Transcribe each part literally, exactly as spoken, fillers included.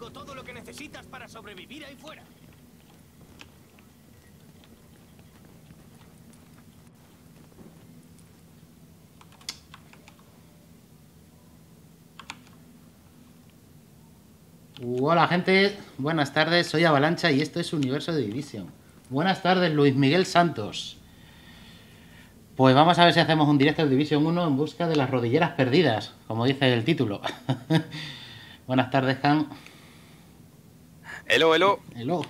Tengo todo lo que necesitas para sobrevivir ahí fuera. Hola gente, buenas tardes, soy Avalancha y esto es Universo de División. Buenas tardes, Luis Miguel Santos. Pues vamos a ver si hacemos un directo de División uno en busca de las rodilleras perdidas, como dice el título. Buenas tardes, Can. Hello, hello. Hello.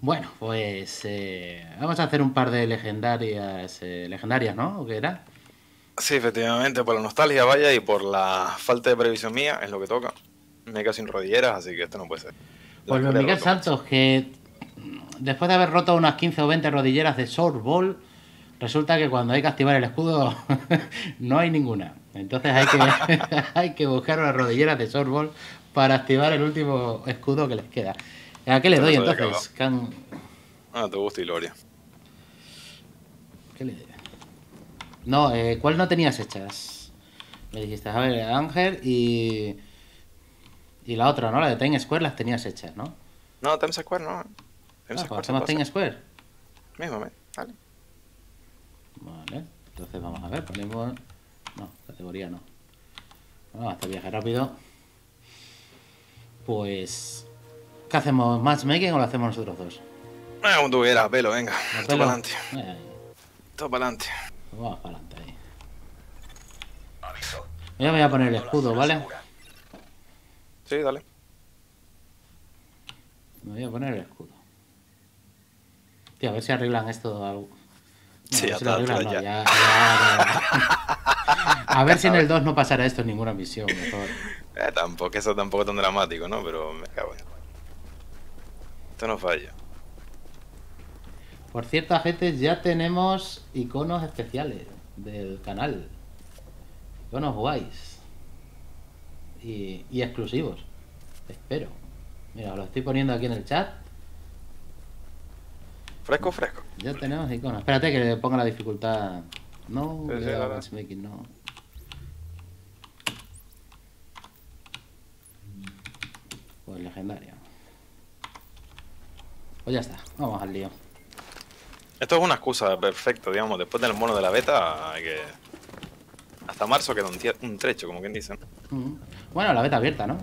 Bueno, pues eh, vamos a hacer un par de legendarias, eh, legendarias, ¿no? ¿O qué era? Sí, efectivamente, por la nostalgia, vaya, y por la falta de previsión mía, es lo que toca. Me he quedado sin rodilleras, así que esto no puede ser. Pues Luis Miguel Santos, que después de haber roto unas quince o veinte rodilleras de Short Wall, resulta que cuando hay que activar el escudo no hay ninguna. Entonces hay que, hay que buscar unas rodilleras de Short Wall para activar el último escudo que les queda. ¿A qué le doy entonces? Can... Ah, te gusta y gloria. ¿Qué le doy? No, eh, ¿cuál no tenías hechas? Me dijiste, a ver, Ángel y... Y la otra, ¿no? La de Times Square las tenías hechas, ¿no? No, Times Square no. Times ah, Square ¿hacemos Times Square? Mismo, vale. Vale, entonces vamos a ver, ponemos... No, categoría no. Bueno, hasta viaje rápido. Pues... ¿Qué hacemos? ¿Matchmaking o lo hacemos nosotros dos? Ah, como tú quieras, pelo, venga. Todo para adelante. Todo para adelante. Vamos para adelante ahí. Yo voy a poner el escudo, ¿vale? Sí, dale. Me voy a poner el escudo. Tío, a ver si arreglan esto algo. No, sí, a ver si lo arreglan, no, ya. Ya, ya, ya. A ver si en el dos no pasará esto en ninguna misión, mejor. Eh, tampoco, eso tampoco es tan dramático, ¿no? Pero me cago en... Esto no falla. Por cierto, gente, ya tenemos iconos especiales del canal. Iconos guays. Y, y exclusivos, espero. Mira, lo estoy poniendo aquí en el chat. Fresco, fresco. Ya tenemos iconos. Espérate que le ponga la dificultad. No, sí, matchmaking, no. Pues legendaria. Pues ya está, vamos al lío. Esto es una excusa perfecta, digamos. Después del mono de la beta hay que... Hasta marzo queda un, un trecho, como quien dice. Mm. Bueno, la beta abierta, ¿no?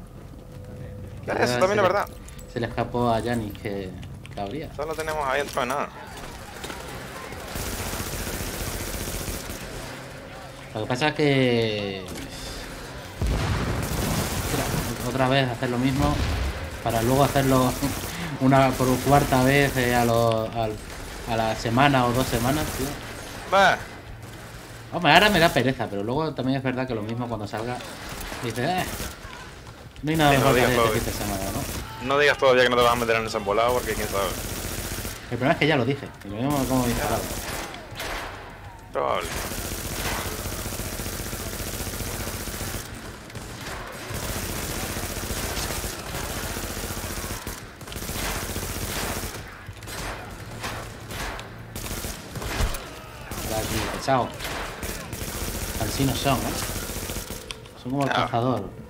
Claro, eso también es verdad. Se le escapó a Yanis que, que habría. Solo tenemos ahí dentro de nada. Lo que pasa es que... Mira, otra vez hacer lo mismo para luego hacerlo una por cuarta vez eh, a, lo, a, a la semana o dos semanas, tío. Bah. Hombre, ahora me da pereza, pero luego también es verdad que lo mismo cuando salga dices, eh, no hay nada sí, mejor no que hacer este semana, ¿no? No digas todavía que no te vas a meter en esa embolada porque quién sabe. El problema es que ya lo dije, y lo mismo como dice ahora. Probable. Ahora aquí, pesado. Así no son, ¿eh? Son como el no. Cazador.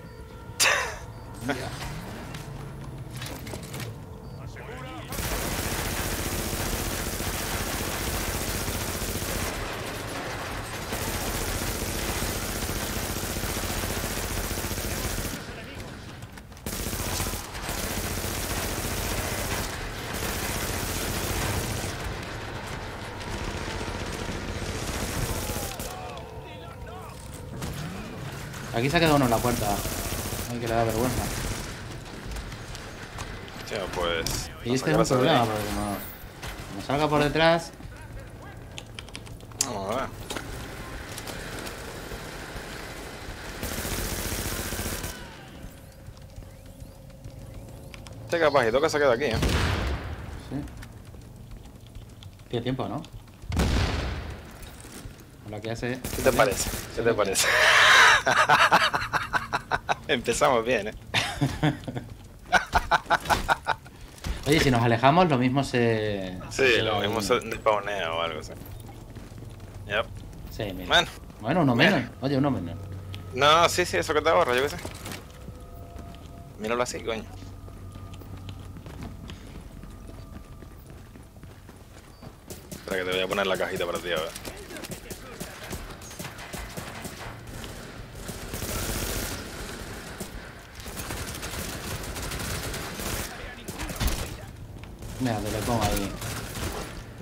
Aquí se ha quedado uno en la puerta. Ay, que le da vergüenza. Tío, pues... Y este es un problema, porque como... como salga por detrás... Vamos a ver. Este capacito que se queda aquí, ¿eh? Sí. Tiene tiempo, ¿no? Lo que hace... ¿Qué te parece? ¿Qué te parece? Empezamos bien, ¿eh? Oye, si nos alejamos, lo mismo se... Sí, se... lo mismo se despawnea o algo así. Yep. Sí, mira. Bueno, bueno uno menos. Bueno. Oye, uno menos. No, sí, sí, eso que te ahorra, yo qué sé. Míralo así, coño. Espera que te voy a poner la cajita para ti, a ver. Mira, te lo pongo ahí.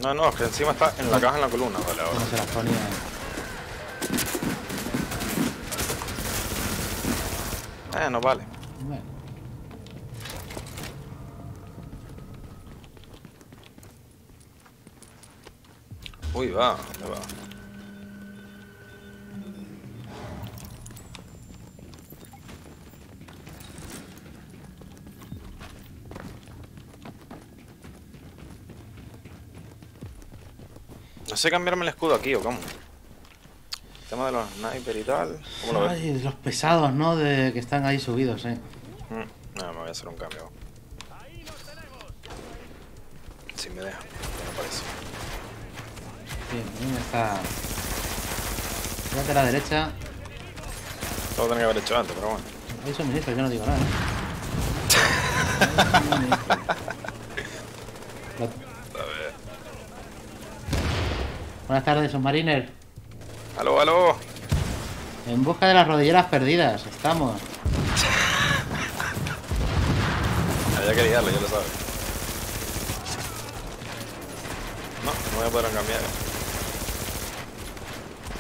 No, no, es que encima está en la caja, en la columna, vale, ahora. No se las ponía. Eh, no vale. Bueno. Uy, va, ¿dónde va? No sé cambiarme el escudo aquí o cómo. El tema de los sniper y tal. ¿Cómo lo Ay, ves? Los pesados, ¿no? De que están ahí subidos, eh. Mm, no, me voy a hacer un cambio. Si me deja, no parece. Sí, me está. Fíjate a la derecha. Todo tenía que haber hecho antes, pero bueno. Hay suministros, yo no digo nada, ¿eh? Buenas tardes, Submariner. Aló, aló. En busca de las rodilleras perdidas, estamos. Había que liarlo, ya lo sabes. No, no voy a poder cambiar.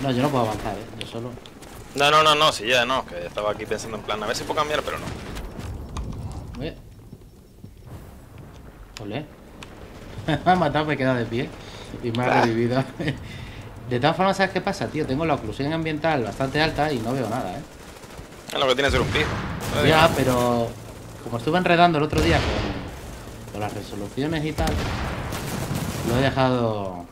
No, yo no puedo avanzar, ¿eh? Yo solo. No, no, no, no, si ya no, que estaba aquí pensando en plan, a ver si puedo cambiar, pero no. ¿Eh? Olé. Me ha matado, me he quedado de pie. Y me ha revivido. De todas formas, ¿sabes qué pasa, tío? Tengo la oclusión ambiental bastante alta y no veo nada, ¿eh? Es lo que tiene ser un pijo. No ya, digo. Pero como estuve enredando el otro día con, con las resoluciones y tal, lo he dejado...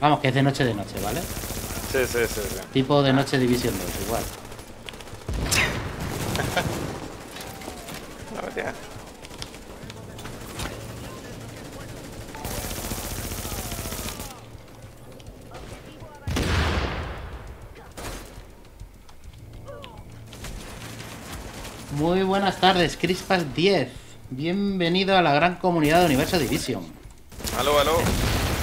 Vamos, que es de noche de noche, ¿vale? Sí, sí, sí. sí. Tipo de noche División dos, igual. No me tienes. Muy buenas tardes, Crispas diez. Bienvenido a la gran comunidad de Universo de División. Aló, aló.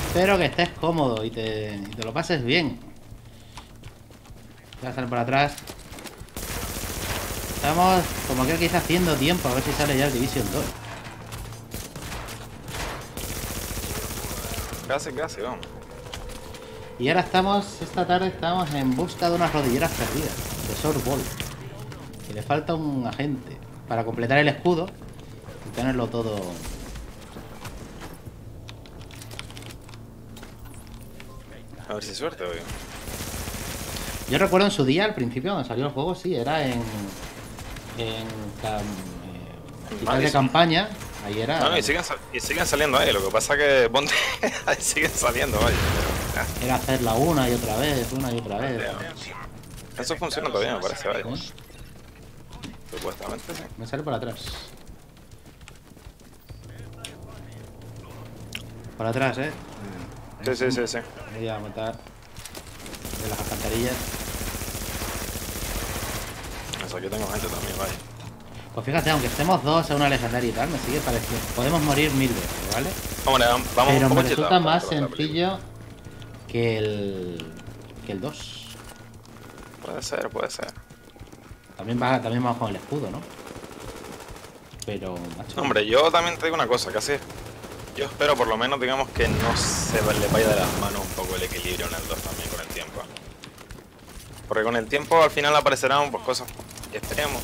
Espero que estés cómodo y te, y te lo pases bien. Voy a salir para atrás. Estamos, como creo que está haciendo tiempo, a ver si sale ya el División dos. Casi, casi, vamos. Y ahora estamos, esta tarde estamos en busca de unas rodilleras perdidas, de Sorbol. Y le falta un agente para completar el escudo y tenerlo todo. A ver si suerte, obvio. Yo recuerdo en su día, al principio, cuando salió el juego, sí, era en. En. Cam, eh, final de campaña. Ahí era. No, no, y siguen, y siguen saliendo ahí. Lo que pasa que. Ponte. Ahí siguen saliendo, vaya. Pero... Era hacerla una y otra vez, una y otra vez. No. Eso funciona todavía, me parece, vaya. ¿Sí? Supuestamente sí. Me sale por atrás. Por atrás, eh. Sí, sí, sí, sí. Voy a matar de las alcantarillas. Eso, yo tengo gente también, vaya. Pues fíjate, aunque estemos dos a una legendaria y tal, me sigue pareciendo. Podemos morir mil veces, ¿vale? Hombre, vamos, vamos. Pero me resulta más sencillo que el... que el dos. Puede ser, puede ser. También va, también vamos con el escudo, ¿no? Pero, macho... Hombre, yo también te digo una cosa, casi... Yo espero por lo menos, digamos, que no se le vaya de las manos un poco el equilibrio en el dos también con el tiempo. Porque con el tiempo al final aparecerán pues cosas que esperemos,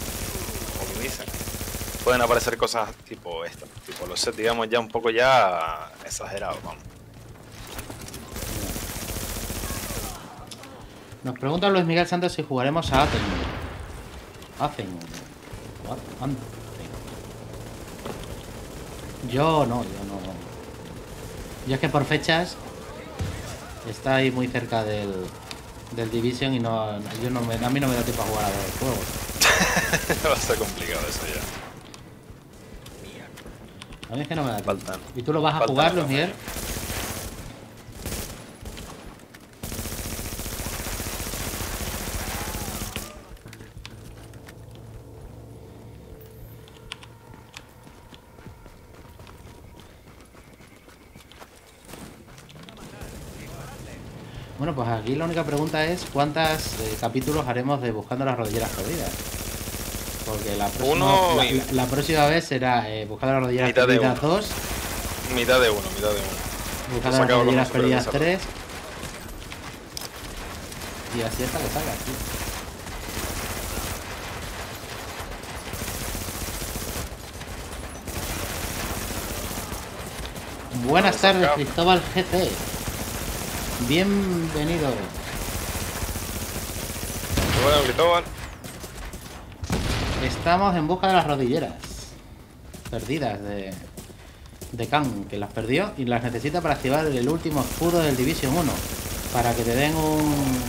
como dicen. Pueden aparecer cosas tipo esta, tipo los sets, digamos, ya un poco ya exagerados, vamos. Nos pregunta Luis Miguel Santos si jugaremos a Atene. Hacen. Anda. Yo no, yo no. Yo es que por fechas está ahí muy cerca del, del Division y no, yo no me, a mí no me da tiempo a jugar a los juegos. Va a estar complicado eso ya. A mí es que no me da tiempo. Faltan. ¿Y tú lo vas a Faltan jugar, Luis Miguel? Bueno, pues aquí la única pregunta es ¿cuántos eh, capítulos haremos de Buscando las Rodilleras Perdidas? Porque la próxima, uno la, y... la, la próxima vez será eh, Buscando las Rodilleras mitad Perdidas dos. Mitad de uno, mitad de uno. Buscando las Rodilleras Perdidas tres. Y así hasta que salga, tío. Buenas tardes, Cristóbal G C. Bienvenido. Bueno, Cristóbal. Estamos en busca de las rodilleras perdidas de, de Khan, que las perdió y las necesita para activar el último escudo del División uno. Para que te den un,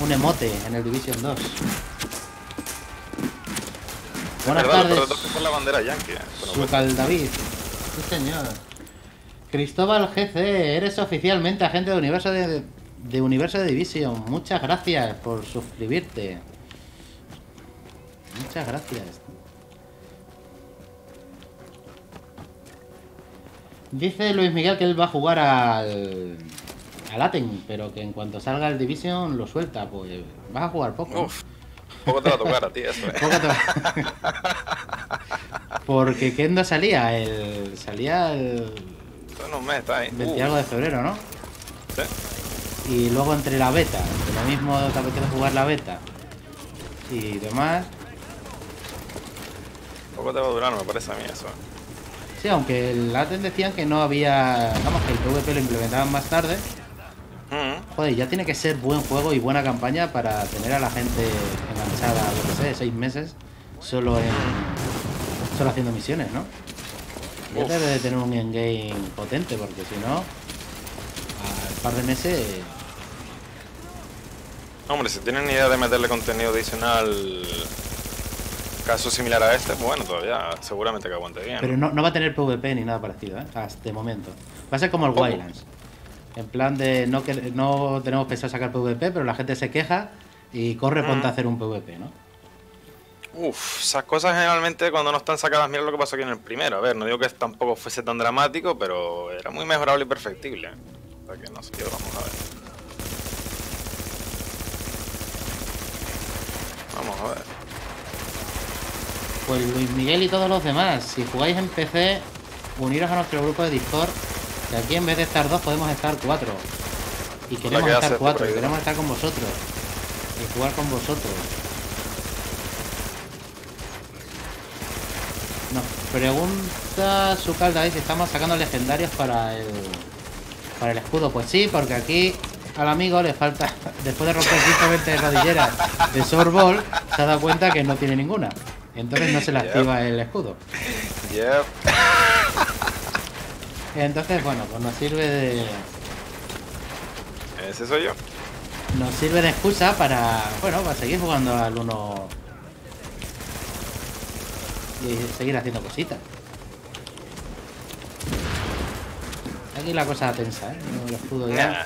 un emote en el División dos. Buenas verdad, tardes. Pero toca la bandera yankee, ¿eh? Sucal David. Sí, señor. Cristóbal G C, eres oficialmente agente de Universo de, de Universo de División. Muchas gracias por suscribirte. Muchas gracias. Dice Luis Miguel que él va a jugar al, al Atene, pero que en cuanto salga el División lo suelta. Pues vas a jugar poco. Uf, poco te va a tocar a ti eso, eh. Poco te va... Porque ¿qué no salía? El, salía el... unos meses ahí. veinte uh. algo de febrero, ¿no? Sí. Y luego entre la beta, entre lo mismo te apetece jugar la beta y demás. Poco te va a durar, me parece a mí eso. Sí, aunque el Atene decían que no había. Vamos, que el PvP lo implementaban más tarde. Mm. Joder, ya tiene que ser buen juego y buena campaña para tener a la gente enganchada, lo que sé, seis meses solo en. Solo haciendo misiones, ¿no? Ya debe de tener un endgame potente, porque si no, al par de meses... Hombre, si tienen idea de meterle contenido adicional, caso similar a este, bueno, todavía seguramente que aguante bien. Pero no, no va a tener PvP ni nada parecido, ¿eh? Hasta el momento. Va a ser como el Wildlands. En plan de no, que, no tenemos pensado sacar PvP, pero la gente se queja y corre mm. ponte a hacer un PvP, ¿no? Uf, esas cosas generalmente cuando no están sacadas, mira lo que pasó aquí en el primero. A ver, no digo que tampoco fuese tan dramático, pero era muy mejorable y perfectible. O sea que no sé qué vamos a ver. Vamos a ver. Pues Luis Miguel y todos los demás, si jugáis en P C, uniros a nuestro grupo de Discord, que aquí en vez de estar dos podemos estar cuatro. Y queremos estar cuatro, y queremos estar con vosotros. Y jugar con vosotros. Nos pregunta su calda si estamos sacando legendarios para el para el escudo. Pues sí, porque aquí al amigo le falta, después de romper ciento veinte rodilleras de Sorbol, se ha dado cuenta que no tiene ninguna. Entonces no se le activa yep. el escudo. Yep. Entonces, bueno, pues nos sirve de... Ese soy yo. Nos sirve de excusa para, bueno, para seguir jugando al uno... y seguir haciendo cositas. Aquí la cosa tensa, ¿eh? No lo pudo ya. Nah.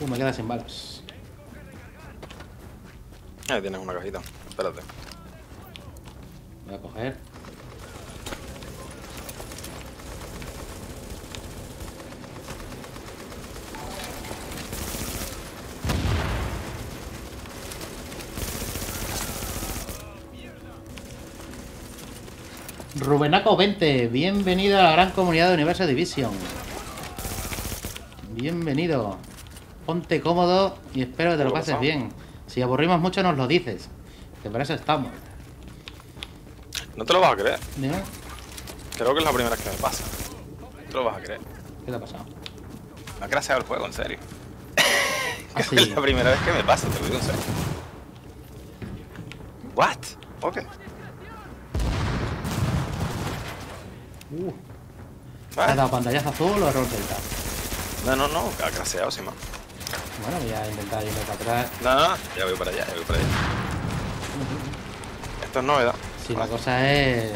Uh, me queda sin balas. Ahí tienes una cajita. Espérate. Voy a coger. Rubenaco veinte, bienvenido a la gran comunidad de Universo de División. Bienvenido. Ponte cómodo y espero que te lo pases bien. Si aburrimos mucho nos lo dices, que para eso estamos. No te lo vas a creer. ¿Dime? Creo que es la primera vez que me pasa. No te lo vas a creer. ¿Qué te ha pasado? Me ha crasheado el juego, en serio. ¿Ah, sí? Es la primera vez que me pasa, te lo digo en serio. What? Ok. Uh. Vale. ¿Has dado pantallazo azul o error delta? No, no, no, ha craseado, sí, man. Bueno, voy a intentar irme para atrás. No, no, ya voy para allá, ya voy para allá. Uh-huh. Esto es novedad. Si vale. la cosa es...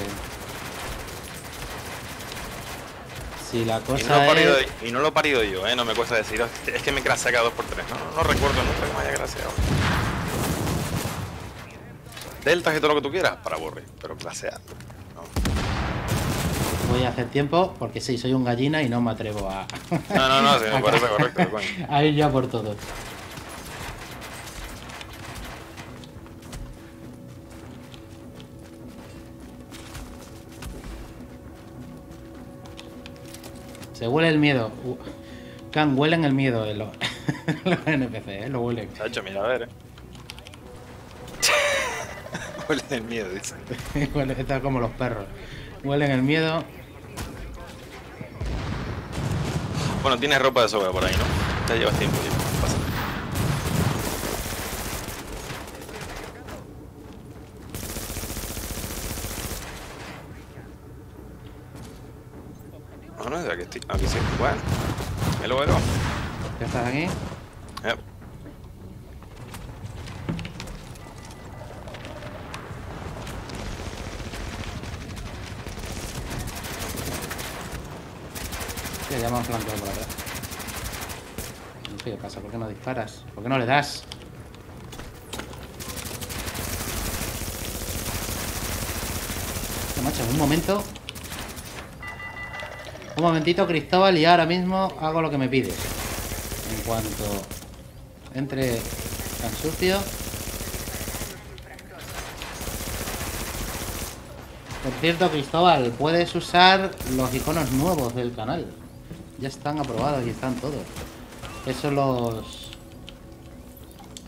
Si la cosa y no es... Parido, y no lo he parido yo, eh, no me cuesta decir. Es que me crasea cada dos por tres. No, no, no recuerdo nunca que me haya craseado. Deltas y todo lo que tú quieras para aburrir, pero crasear. voy a hacer tiempo porque sí, soy un gallina y no me atrevo a... No, no, no, sí, me parece correcto, coño. A ir ya por todo. Se huele el miedo. Can, huelen el miedo de los, los N P C, ¿eh? Lo huelen. Se ha hecho, mira, a ver, ¿eh? Huelen el miedo, dicen. Está como los perros. Huelen el miedo. Bueno, tienes ropa de sobra por ahí, ¿no? Ya llevas tiempo, tiempo. Pasa. No, no, ya que estoy. Aquí sí. Bueno. Hello, hello. ¿Ya estás aquí? Yep. Sí, ya me han flanqueado por acá. No sé qué pasa. ¿Por qué no disparas? ¿Por qué no le das? Este macho, en un momento... Un momentito, Cristóbal, y ahora mismo hago lo que me pides. En cuanto entre Cansucio. Por cierto, Cristóbal, puedes usar los iconos nuevos del canal. Ya están aprobados y están todos. Esos los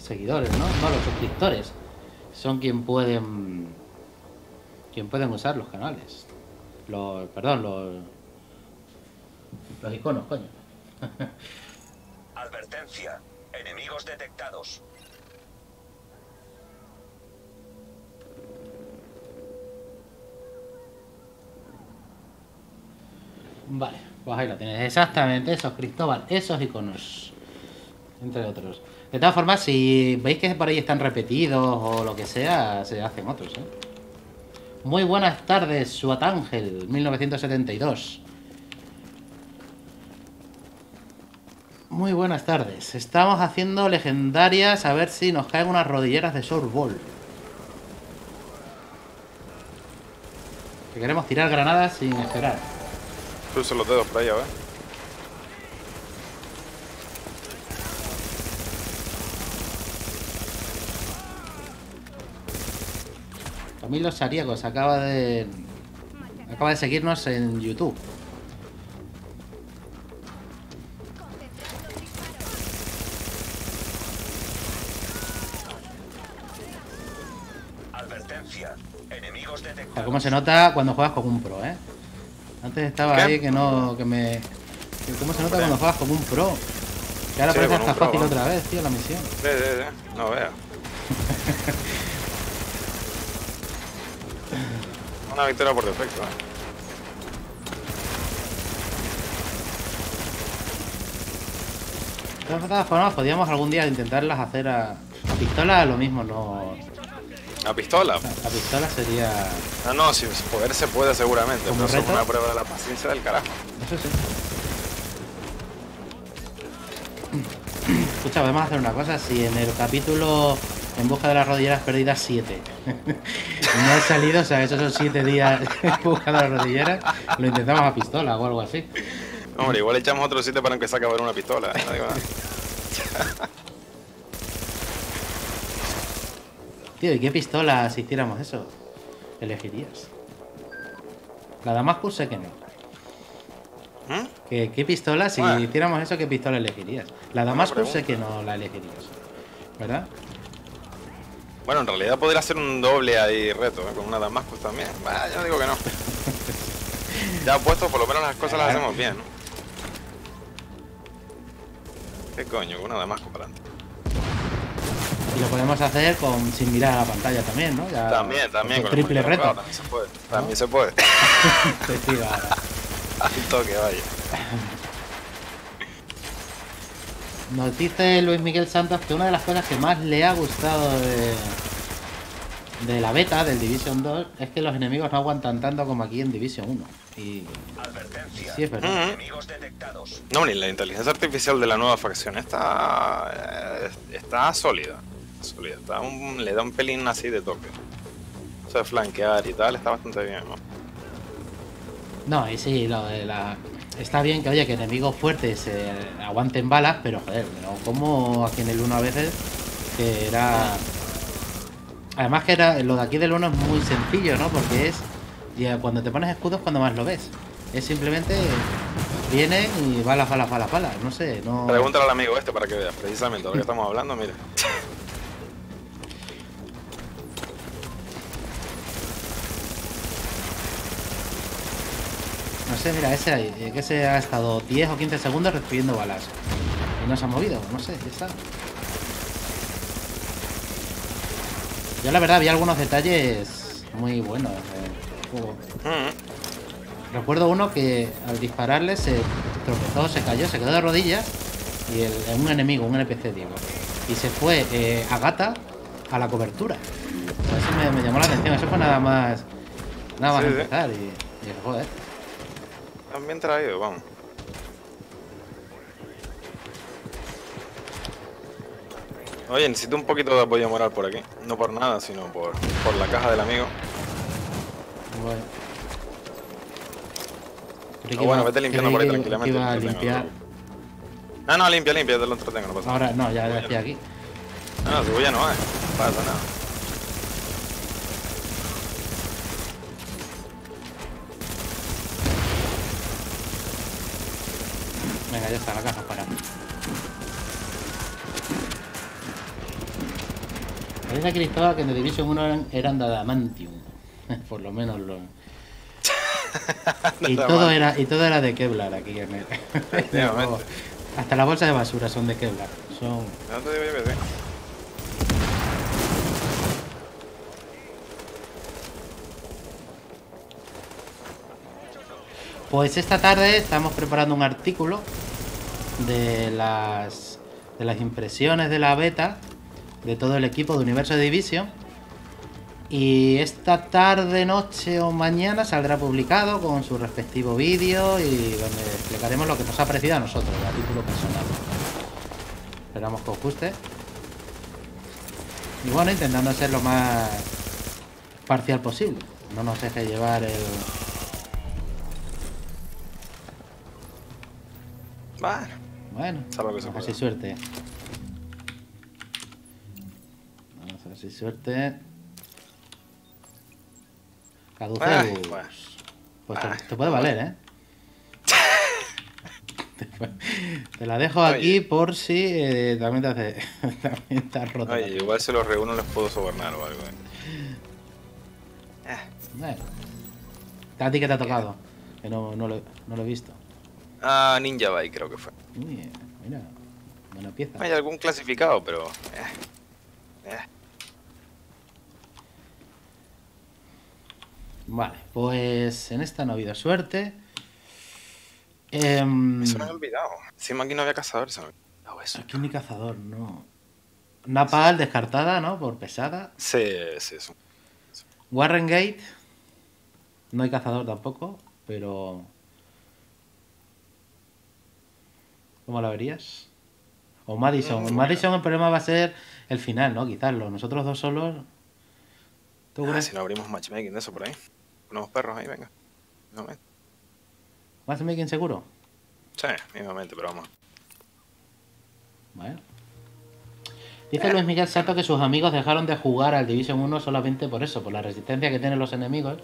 seguidores, ¿no? No, los suscriptores. Son quien pueden... Quien pueden usar los canales. Los... Perdón, los... Los iconos, coño. Advertencia. Enemigos detectados. Vale, pues ahí lo tienes. Exactamente esos, Cristóbal. Esos iconos. Entre otros. De todas formas, si veis que por ahí están repetidos o lo que sea, se hacen otros, ¿eh? Muy buenas tardes, Swat ángel mil novecientos setenta y dos. Muy buenas tardes. Estamos haciendo legendarias a ver si nos caen unas rodilleras de Short Wall. Que queremos tirar granadas sin esperar. Cruzo los dedos para allá, ¿eh? Camilo Sariegos acaba de acaba de seguirnos en YouTube. Como se nota cuando juegas con un pro, ¿eh? Antes estaba ¿Qué? ahí que no... que me... ¿Cómo se nota cuando juegas con un pro? Que ahora sí, parece hasta fácil pro, otra vez, tío, la misión. Sí, sí, sí. No veo. Una victoria por defecto, ¿eh? De todas formas, podríamos algún día intentarlas hacer a... A pistola lo mismo, no... ¿A pistola? La pistola sería... No, no, si poder se puede seguramente, pero eso es una prueba de la paciencia del carajo. Eso sí. Escucha, vamos a hacer una cosa, si en el capítulo En busca de las rodilleras perdidas siete no he salido, o sea, esos son siete días en busca de las rodilleras, lo intentamos a pistola o algo así. Hombre, igual echamos otros siete para empezar a acabar una pistola, ¿eh? No digo nada. Tío, ¿y qué pistola si hiciéramos eso? ¿Elegirías? La Damascus sé que no. ¿Eh? ¿Qué, qué pistola si bueno. hiciéramos eso? ¿Qué pistola elegirías? La Damascus sé que no la elegirías, ¿verdad? Bueno, en realidad podría hacer un doble ahí reto, ¿eh? Con una Damascus también. Bah, yo digo que no. Ya puesto, por lo menos las cosas las hacemos bien, ¿no? ¿Qué coño? Una Damascus para adelante. Y lo podemos hacer con sin mirar a la pantalla también, ¿no? Ya también, también. Con triple reto. Claro, también se puede. ¿No? También se puede. Al toque, vaya. Nos dice Luis Miguel Santos que una de las cosas que más le ha gustado de, de la beta del División dos es que los enemigos no aguantan tanto como aquí en División uno. Y... Advertencia. Sí, es verdad. Mm-hmm. Enemigos detectados. No, ni la inteligencia artificial de la nueva facción está... Está sólida. Solía, está un, le da un pelín así de toque. O sea, flanquear y tal, está bastante bien, ¿no? No, y sí, no, la... está bien que, oye, que enemigos fuertes eh, aguanten balas, pero joder, no como aquí en el uno a veces, que era... Además que era lo de aquí del uno es muy sencillo, ¿no? Porque es... Ya, cuando te pones escudos cuando más lo ves. Es simplemente... Viene y balas, balas, balas, balas. No sé, no... Pregúntale al amigo este para que veas precisamente lo que estamos hablando, mira. No sé, mira, ese ahí, que se ha estado diez o quince segundos recibiendo balas. Y no se ha movido, no sé, ya está. Yo la verdad vi algunos detalles muy buenos del juego. Mm. Recuerdo uno que al dispararle se tropezó, se cayó, se quedó de rodillas. Y el, un enemigo, un N P C, digo. Y se fue eh, a gata a la cobertura. Eso me, me llamó la atención, eso fue nada más. Nada más sí, empezar, ¿eh? y, y joder. También traído, vamos. Oye, necesito un poquito de apoyo moral por aquí. No por nada, sino por, por la caja del amigo. Bueno. Pero oh, bueno, vete limpiando por ahí tranquilamente. Iba a limpiar. Ah, no, limpia, limpia, te lo entretengo, no pasa nada. Ahora, no, ya lo estoy aquí. No, no, cebolla no hay. No pasa nada. Venga, ya está, la caja para. Parece a Cristóbal que en The Division uno eran, eran de Adamantium. Por lo menos lo... y, todo era, y todo era de Kevlar aquí en el... Hasta las bolsas de basura son de Kevlar. Son... No te digo yo que sí. Pues esta tarde estamos preparando un artículo de las, de las impresiones de la beta de todo el equipo de Universo de División. Y esta tarde, noche o mañana saldrá publicado con su respectivo vídeo y donde explicaremos lo que nos ha parecido a nosotros, el artículo personal. Esperamos que os guste. Y bueno, intentando ser lo más parcial posible. No nos deje llevar el... Bueno, bueno, vamos a ver si suerte. Vamos a ver si suerte. Caduceus. Ah, bueno. Pues ah, te, te puede valer, ¿eh? Te la dejo Oye. aquí por si eh, también te hace. También te has roto. Oye, igual se los reúno, les puedo sobornar o algo. ¿eh? Bueno. ¿A ti qué te ha tocado? Que no, no, lo, no lo he visto. Ah, Ninja Bike creo que fue. Uy, mira, buena pieza. Hay algún clasificado, pero... Eh, eh. Vale, pues en esta no ha habido suerte. Eh... Eso me he olvidado. Encima aquí no había cazador. Eso me he olvidado eso. Aquí ni cazador, no. Napal sí. Descartada, ¿no? Por pesada. Sí, sí, eso. Sí. Warren Gate. No hay cazador tampoco, pero... ¿Cómo la verías? O Madison. Mm, Madison, el problema va a ser el final, ¿no? Quizás nosotros dos solos. ¿Tú crees? Ah, si no abrimos matchmaking de eso por ahí. Ponemos perros ahí, venga. Mismamente. ¿Matchmaking seguro? Sí, mismamente, pero vamos. Bueno. Dice eh. Luis Miguel Santos que sus amigos dejaron de jugar al Division uno solamente por eso, por la resistencia que tienen los enemigos.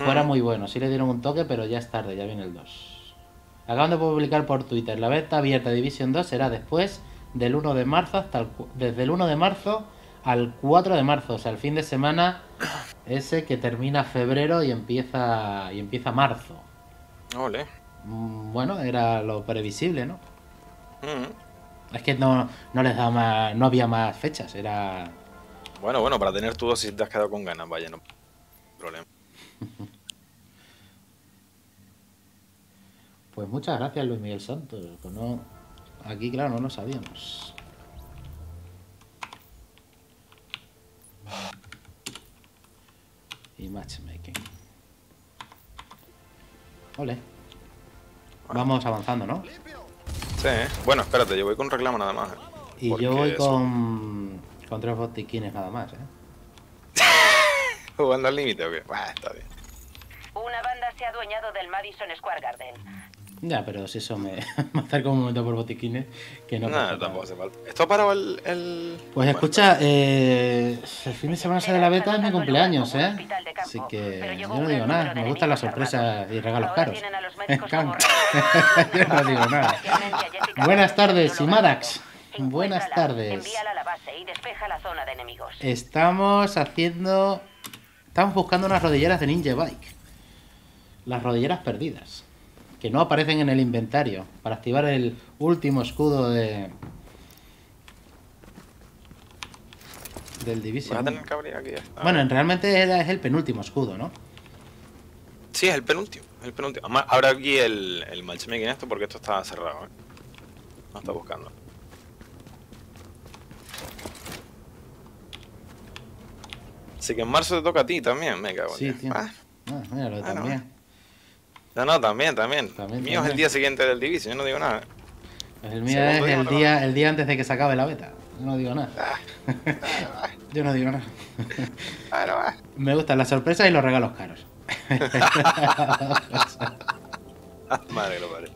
Mm. Fuera muy bueno. Sí le dieron un toque, pero ya es tarde, ya viene el dos. Acaban de publicar por Twitter, la beta abierta de División dos será después del uno de marzo hasta el, desde el uno de marzo al cuatro de marzo, o sea, el fin de semana ese que termina febrero y empieza y empieza marzo. Ole. Bueno, era lo previsible, ¿no? Mm. Es que no, no les daba más, no había más fechas, era... Bueno, bueno, para tener tu dosis te has quedado con ganas, vaya, no problema. Pues muchas gracias, Luis Miguel Santos. Pues no, aquí, claro, no lo sabíamos. Y matchmaking. Ole. Bueno. Vamos avanzando, ¿no? Sí. Bueno, espérate, yo voy con reclamo nada más. ¿eh? Y Porque yo voy con... Eso... con tres botiquines nada más, ¿eh? ¿Jugando al límite o qué? Bah, está bien. Una banda se ha adueñado del Madison Square Garden. Ya, pero si eso me... matar como un momento por botiquines que no... No, tampoco hace mal. ¿Esto ha parado el...? el... Pues bueno, escucha, eh, el fin de semana sale la beta, es mi cumpleaños, ¿eh? Así que yo no digo nada, me gustan las sorpresas y regalos caros. Me encanta. Yo no digo nada. Buenas tardes, Imarax. Buenas tardes. Estamos haciendo... Estamos buscando unas rodilleras de Ninja Bike. Las rodilleras perdidas, que no aparecen en el inventario, para activar el último escudo de... del División. Bueno, realmente es el penúltimo escudo, ¿no? Sí, es el penúltimo, el penúltimo. Además, ahora aquí el, el matchmaking en esto, porque esto está cerrado, ¿eh? No está buscando. Así que en marzo te toca a ti también, me cago en... Sí, tío. Ah, ah, míralo, ah, también. No. No, no, también, también. también el mío también. Es el día siguiente del División, yo no digo nada. Pues el mío Segundo es el día, no. el día antes de que se acabe la beta. Yo no digo nada. Ah, ah, yo no digo nada. Ah, no, ah. Me gustan las sorpresas y los regalos caros. Madre que lo pare.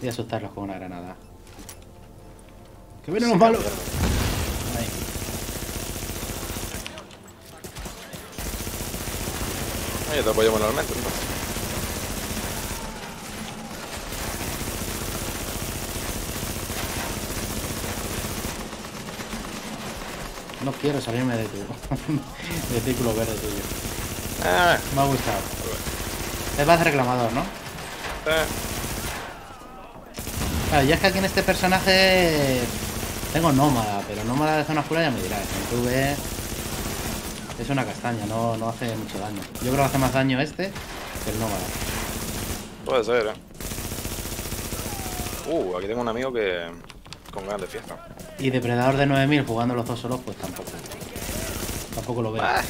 Voy a asustarlos con una granada. ¡Que vienen los malos! Yo te apoyo manualmente, entonces. No quiero salirme de tu... de círculo verde tuyo. Ah, me ha gustado. Te vas reclamador, ¿no? Eh. Claro, ya es que aquí en este personaje... tengo nómada, pero nómada de zona oscura ya me dirás. En tuve... es una castaña, no, no hace mucho daño. Yo creo que hace más daño este que el nómada. Puede ser, eh. Uh, aquí tengo un amigo que... con ganas de fiesta. Y depredador de nueve mil jugando los dos solos, pues tampoco. Tampoco lo veo. Ah.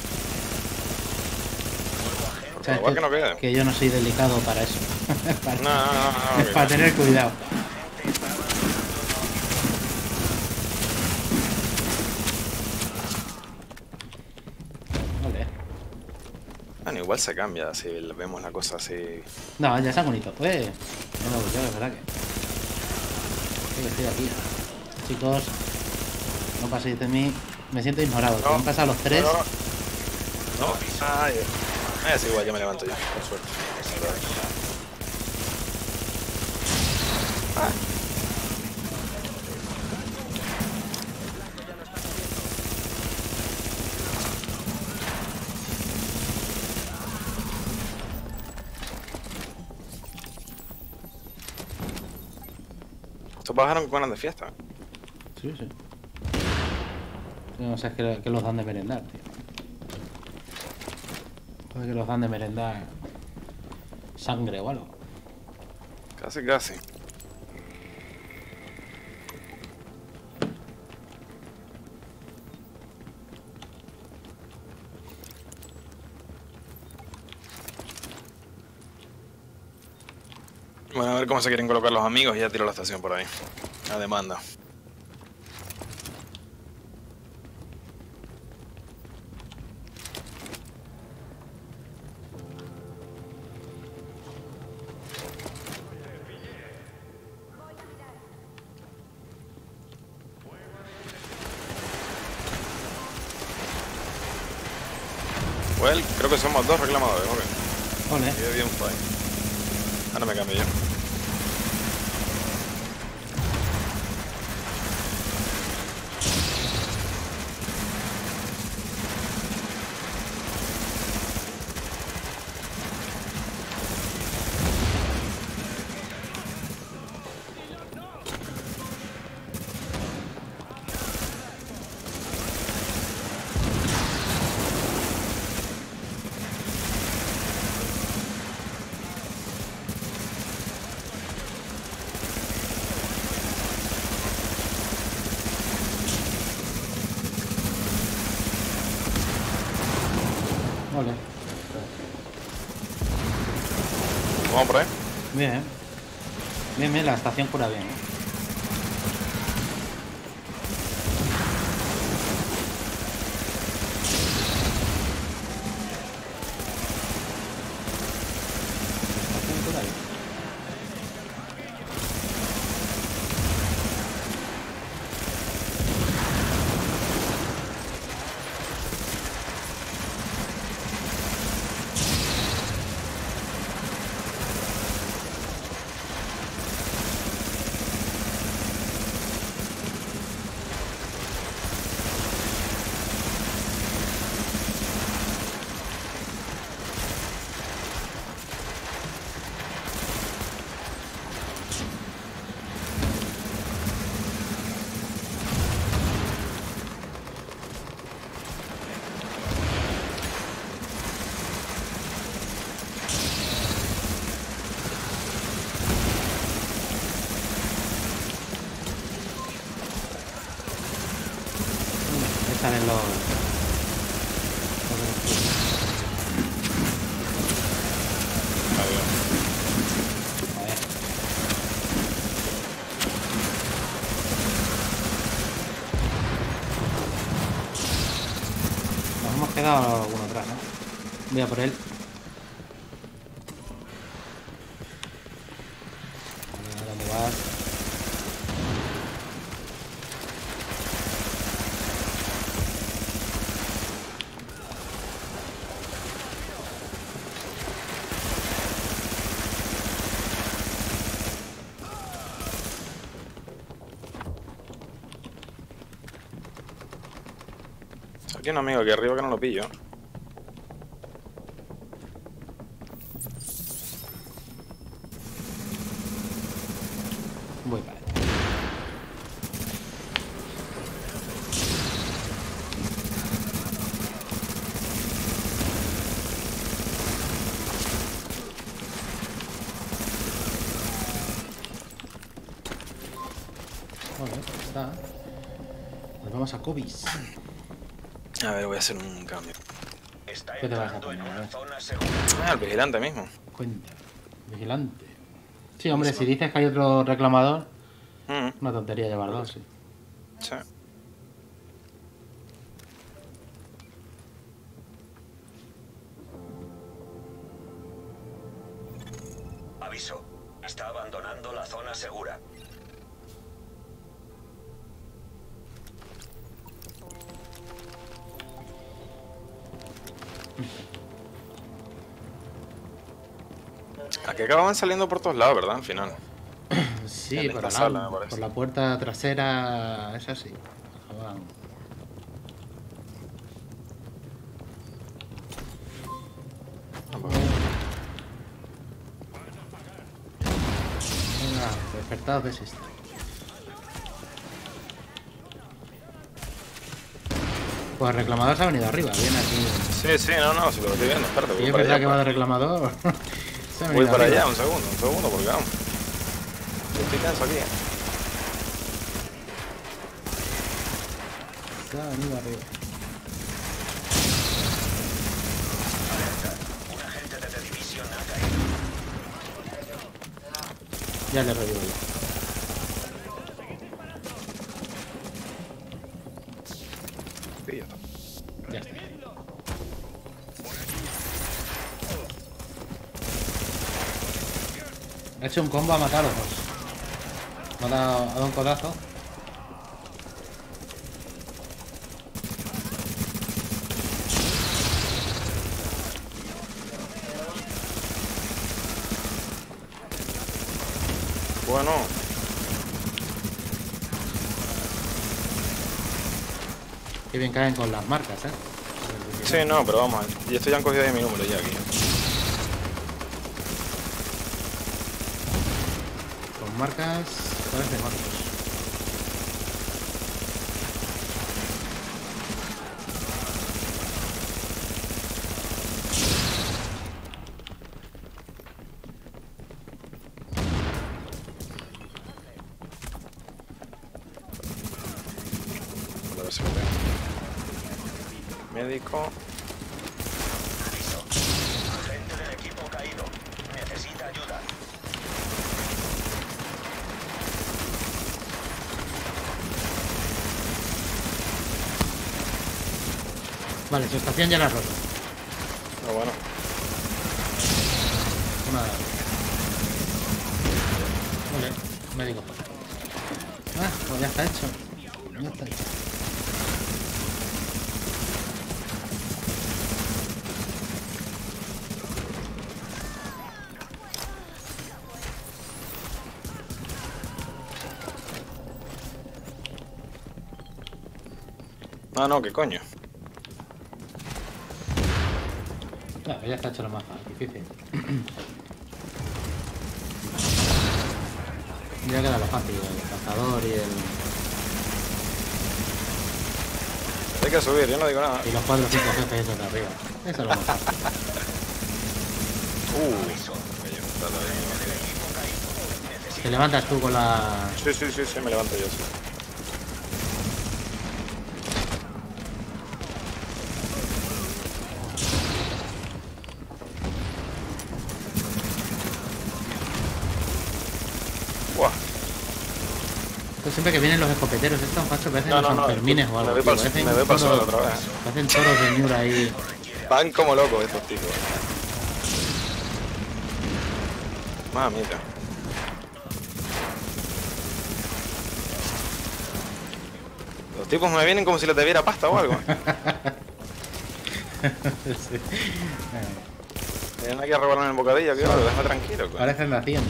O sea, que, no quede. Que yo no soy delicado para eso. para, no, no, no, no, no, para tener cuidado. Bueno, igual se cambia si vemos la cosa así. No, ya está bonito, pues. No lo yo, es verdad que... estoy aquí. Chicos, no paséis de mí. Me siento ignorado. No. Me han pasado los tres. No, no, no. Ay, es igual, yo me levanto ya, por suerte. Ah. Bajaron con ganas de fiesta. Sí, sí. No, o sea, es que, que los dan de merendar, tío. Puede que los dan de merendar sangre o algo. Casi, casi. Bueno, a ver cómo se quieren colocar los amigos y ya tiro la estación por ahí. A demanda. Well, creo que somos dos reclamadores, ok. Ole. Yo vi un fight. Ah, no me cambio yo. Bien, bien, bien, la estación cura bien. salen los... Nos hemos quedado alguno atrás, ¿no? Voy a por él. Un amigo aquí arriba que no lo pillo. Voy para allá. Bueno, está. Nos vamos a Cobis. A ver, voy a hacer un cambio. Está entrando en una zona segura. Ah, el vigilante mismo. Cuenta. Vigilante. Sí, hombre, si dices que hay otro reclamador, mm. una tontería llevar dos, sí. Sí. Aviso. Está abandonando la zona segura. Aquí acababan saliendo por todos lados, ¿verdad? Al final. Sí, por la, sala, por la puerta trasera, es así. Acababan. Venga, despertados de esto. Pues reclamador se ha venido arriba, viene aquí. Sí, sí, no, no, si lo estoy viendo, espérate. Yo pensaba allá, que va de reclamador. Voy para arriba. Allá, un segundo, un segundo, porque vamos. Yo estoy tenso aquí. Se ha venido arriba. Un agente de División ha caído. Ya le revivo yo. Ha hecho un combo a mataros. Me ha dado, ha dado un codazo. Bueno. Qué bien caen con las marcas, ¿eh? Sí, no, pero vamos. Y esto ya han cogido de mi número ya aquí. Marcas, cuáles de marcas. Médico. Agente del equipo caído. Necesita ayuda. Vale, su estación ya la ha roto. No, bueno. Una... Vale, médico. Ah, pues ya está hecho. Ya está hecho. Ah, no, ¿qué coño? Claro, ya está hecho lo más difícil. Ya queda lo fácil, el cazador y el... Hay que subir, yo no digo nada. Y los cuatro o cinco jefes esos de arriba. Eso es lo más fácil. Uh, te levantas tú con la... Sí, sí, sí, sí, me levanto yo, sí. Buah. Esto siempre que vienen los escopeteros, estos machos parecen no, no, los no, sanfermines no, o algo. Me veo parecen, me veo toros, otra vez. Parecen toros de ñura ahí. Van como locos estos tipos. Mamita. Los tipos me vienen como si les debiera pasta o algo. Sí. Vienen aquí a robarme el bocadillo, que lo deja tranquilo. Coño. Parecen de Hacienda.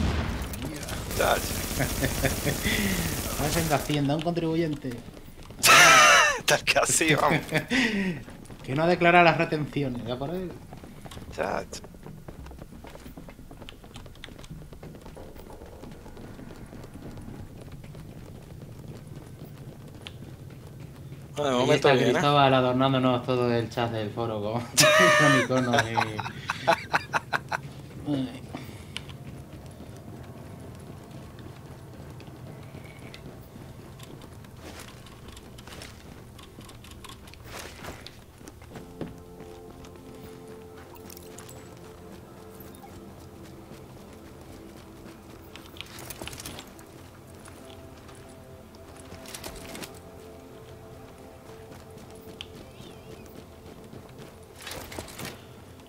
Parecen de Hacienda, un contribuyente. Tal que así, vamos. Que no declara las retenciones, ¿de acuerdo? Chacho. De momento ahí está bien, Cristóbal, ¿eh? Adornándonos todo el chat del foro con, con iconos y... Ay.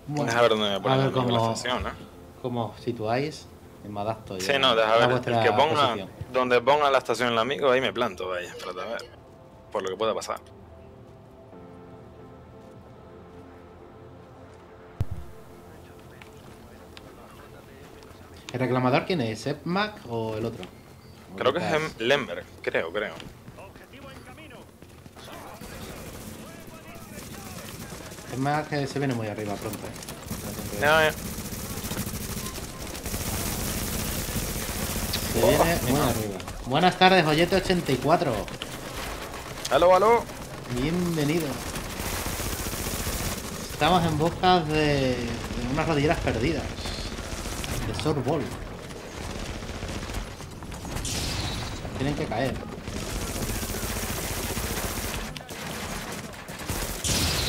Bueno, a ver dónde me ponen, a ver cómo, la estación, ¿eh? Cómo situáis, me adapto. Sí, no, deja ver, el que ponga, posición. Donde ponga la estación el amigo, ahí me planto, vaya, para ver, por lo que pueda pasar. ¿El reclamador quién es? ¿Sep Mac o el otro? Creo que es Lemberg, creo, creo. Es más que se viene muy arriba pronto. Eh. No, no, no. Se oh, viene muy no. arriba. Buenas tardes, Jojete ochenta y cuatro. Aló, aló. Bienvenido. Estamos en busca de, de unas rodilleras perdidas. De Sorbol. Tienen que caer.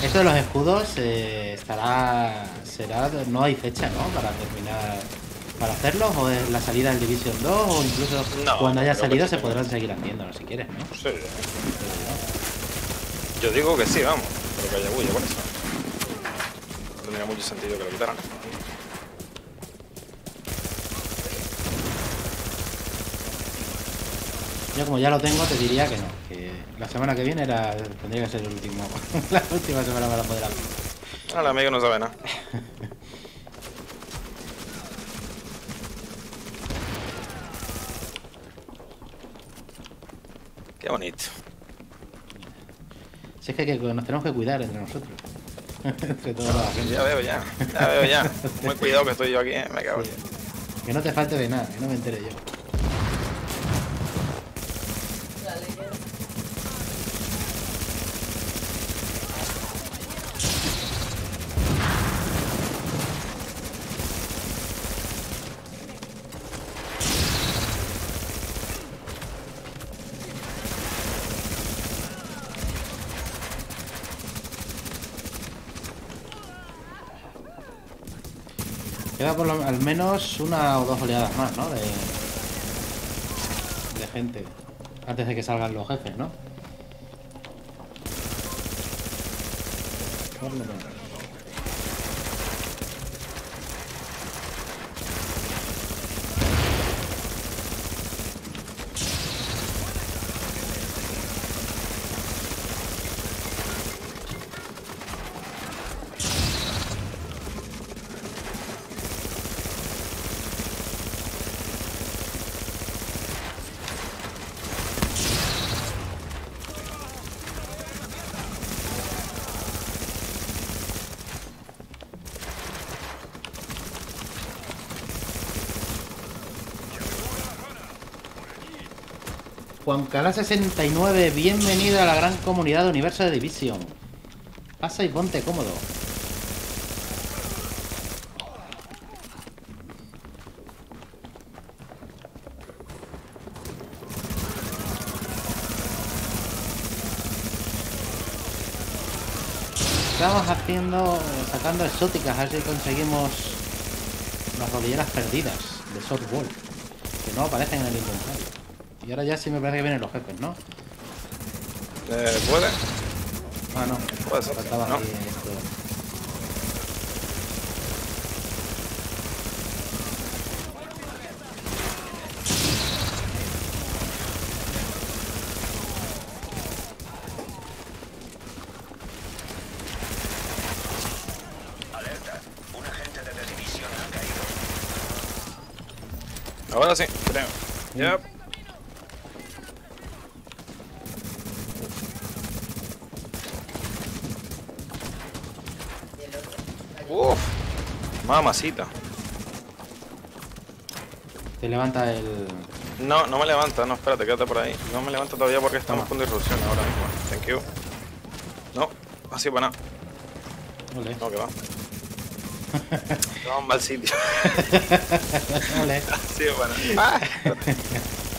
Esto de los escudos eh, estará, será, no hay fecha, ¿no? Para terminar, para hacerlos, o es la salida del División dos, o incluso no, cuando haya salido se podrán seguir haciéndolo si quieres, ¿no? Sí. Yo digo que sí, vamos, pero que haya bulla por eso. No tendría mucho sentido que lo quitaran. Yo como ya lo tengo te diría que no, que la semana que viene era, tendría que ser el último, la última semana para poder abrir. Ah, el amigo no sabe nada. Qué bonito. Si es que, que nos tenemos que cuidar entre nosotros. Entre toda la gente. Ya veo ya, ya veo ya. Muy cuidado que estoy yo aquí, ¿eh? Me cago. Sí. Que no te falte de nada, que no me entere yo. Por lo, al menos una o dos oleadas más, ¿no? De, de gente. Antes de que salgan los jefes, ¿no? Por lo menos. Concala sesenta y nueve, bienvenido a la gran comunidad de Universo de División. Pasa y ponte cómodo. Estamos haciendo, sacando exóticas, a ver si conseguimos las rodilleras perdidas de Short Wall. que no aparecen en el inventario. Y ahora ya sí me parece que vienen los jefes, ¿no? Eh, ¿puede? Ah, no. Puede ser. Faltaba no. Ahí esto. Ahora sí, creo. Yep. Uff, mamacita. ¿Te levanta el...? No, no me levanta, no, espérate, quédate por ahí. No me levanta todavía porque estamos con disrupción ahora mismo. Thank you. No, así para nada. Olé. No, que va. Estamos en mal sitio. Vale. Sí, bueno. Ah,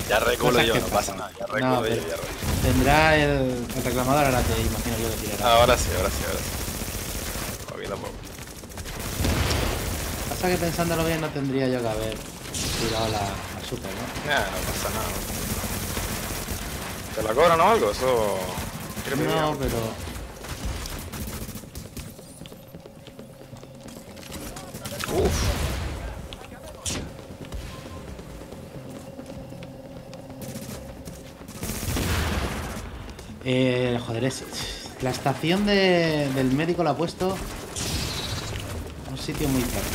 ya reculo yo, no pasa nada. Ya reculo no, yo, ya reculo. Tendrá el, el reclamador, ahora te imagino yo lo tiraré. Ahora sí, ahora sí, ahora sí. Poquito a poco. Pasa que pensándolo bien no tendría yo que haber tirado la, la super, ¿no? Nah, no pasa nada. ¿Te la cobran o algo? Eso... No, pero... Uf. Eh, joder, es, la estación de, del médico la ha puesto a un sitio muy claro.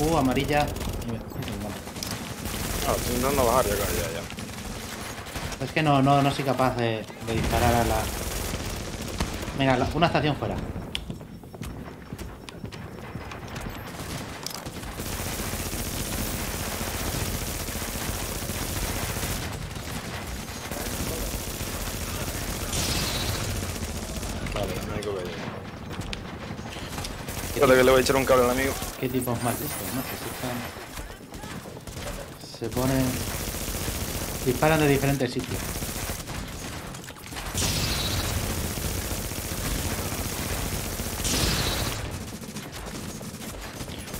Uh, amarilla. Ah, estoy intentando bajar ya, ya, ya. Es que no, no, no soy capaz de, de disparar a la... Venga, la, una estación fuera. Que le voy a echar un cable al amigo. Qué tipos más listos, ¿no? Que se, están... se ponen... Disparan de diferentes sitios.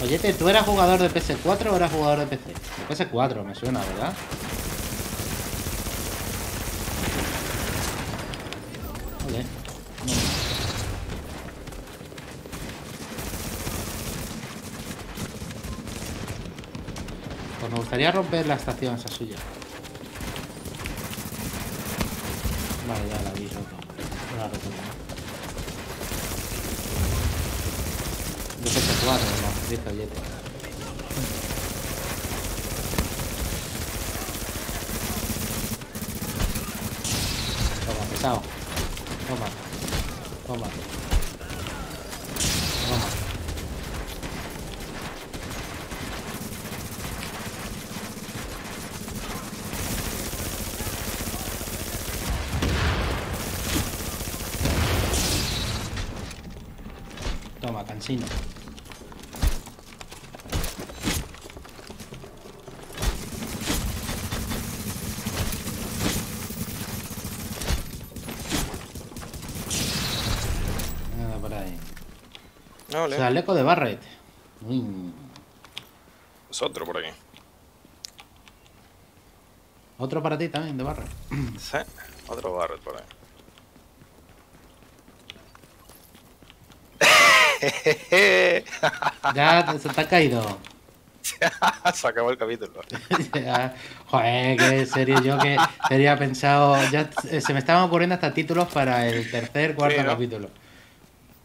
Oye, ¿tú eras jugador de P S cuatro o eras jugador de P C? De P S cuatro me suena, ¿verdad? Vale. Me gustaría romper la estación esa suya. Vale, ya la vi roto. No la roto. Yo pensé jugar, ¿no? diez galletas. Toma, pesado. Toma. Toma. Sí, no. Nada por ahí. No, le... O sea, el eco de Barret. Uy. Es otro por aquí. Otro para ti también, de Barret. Sí, otro Barret por ahí. Ya se te ha caído. Se acabó el capítulo. Ya. Joder, qué serio yo que sería pensado. Ya se me estaban ocurriendo hasta títulos para el tercer, cuarto sí, ¿no? capítulo.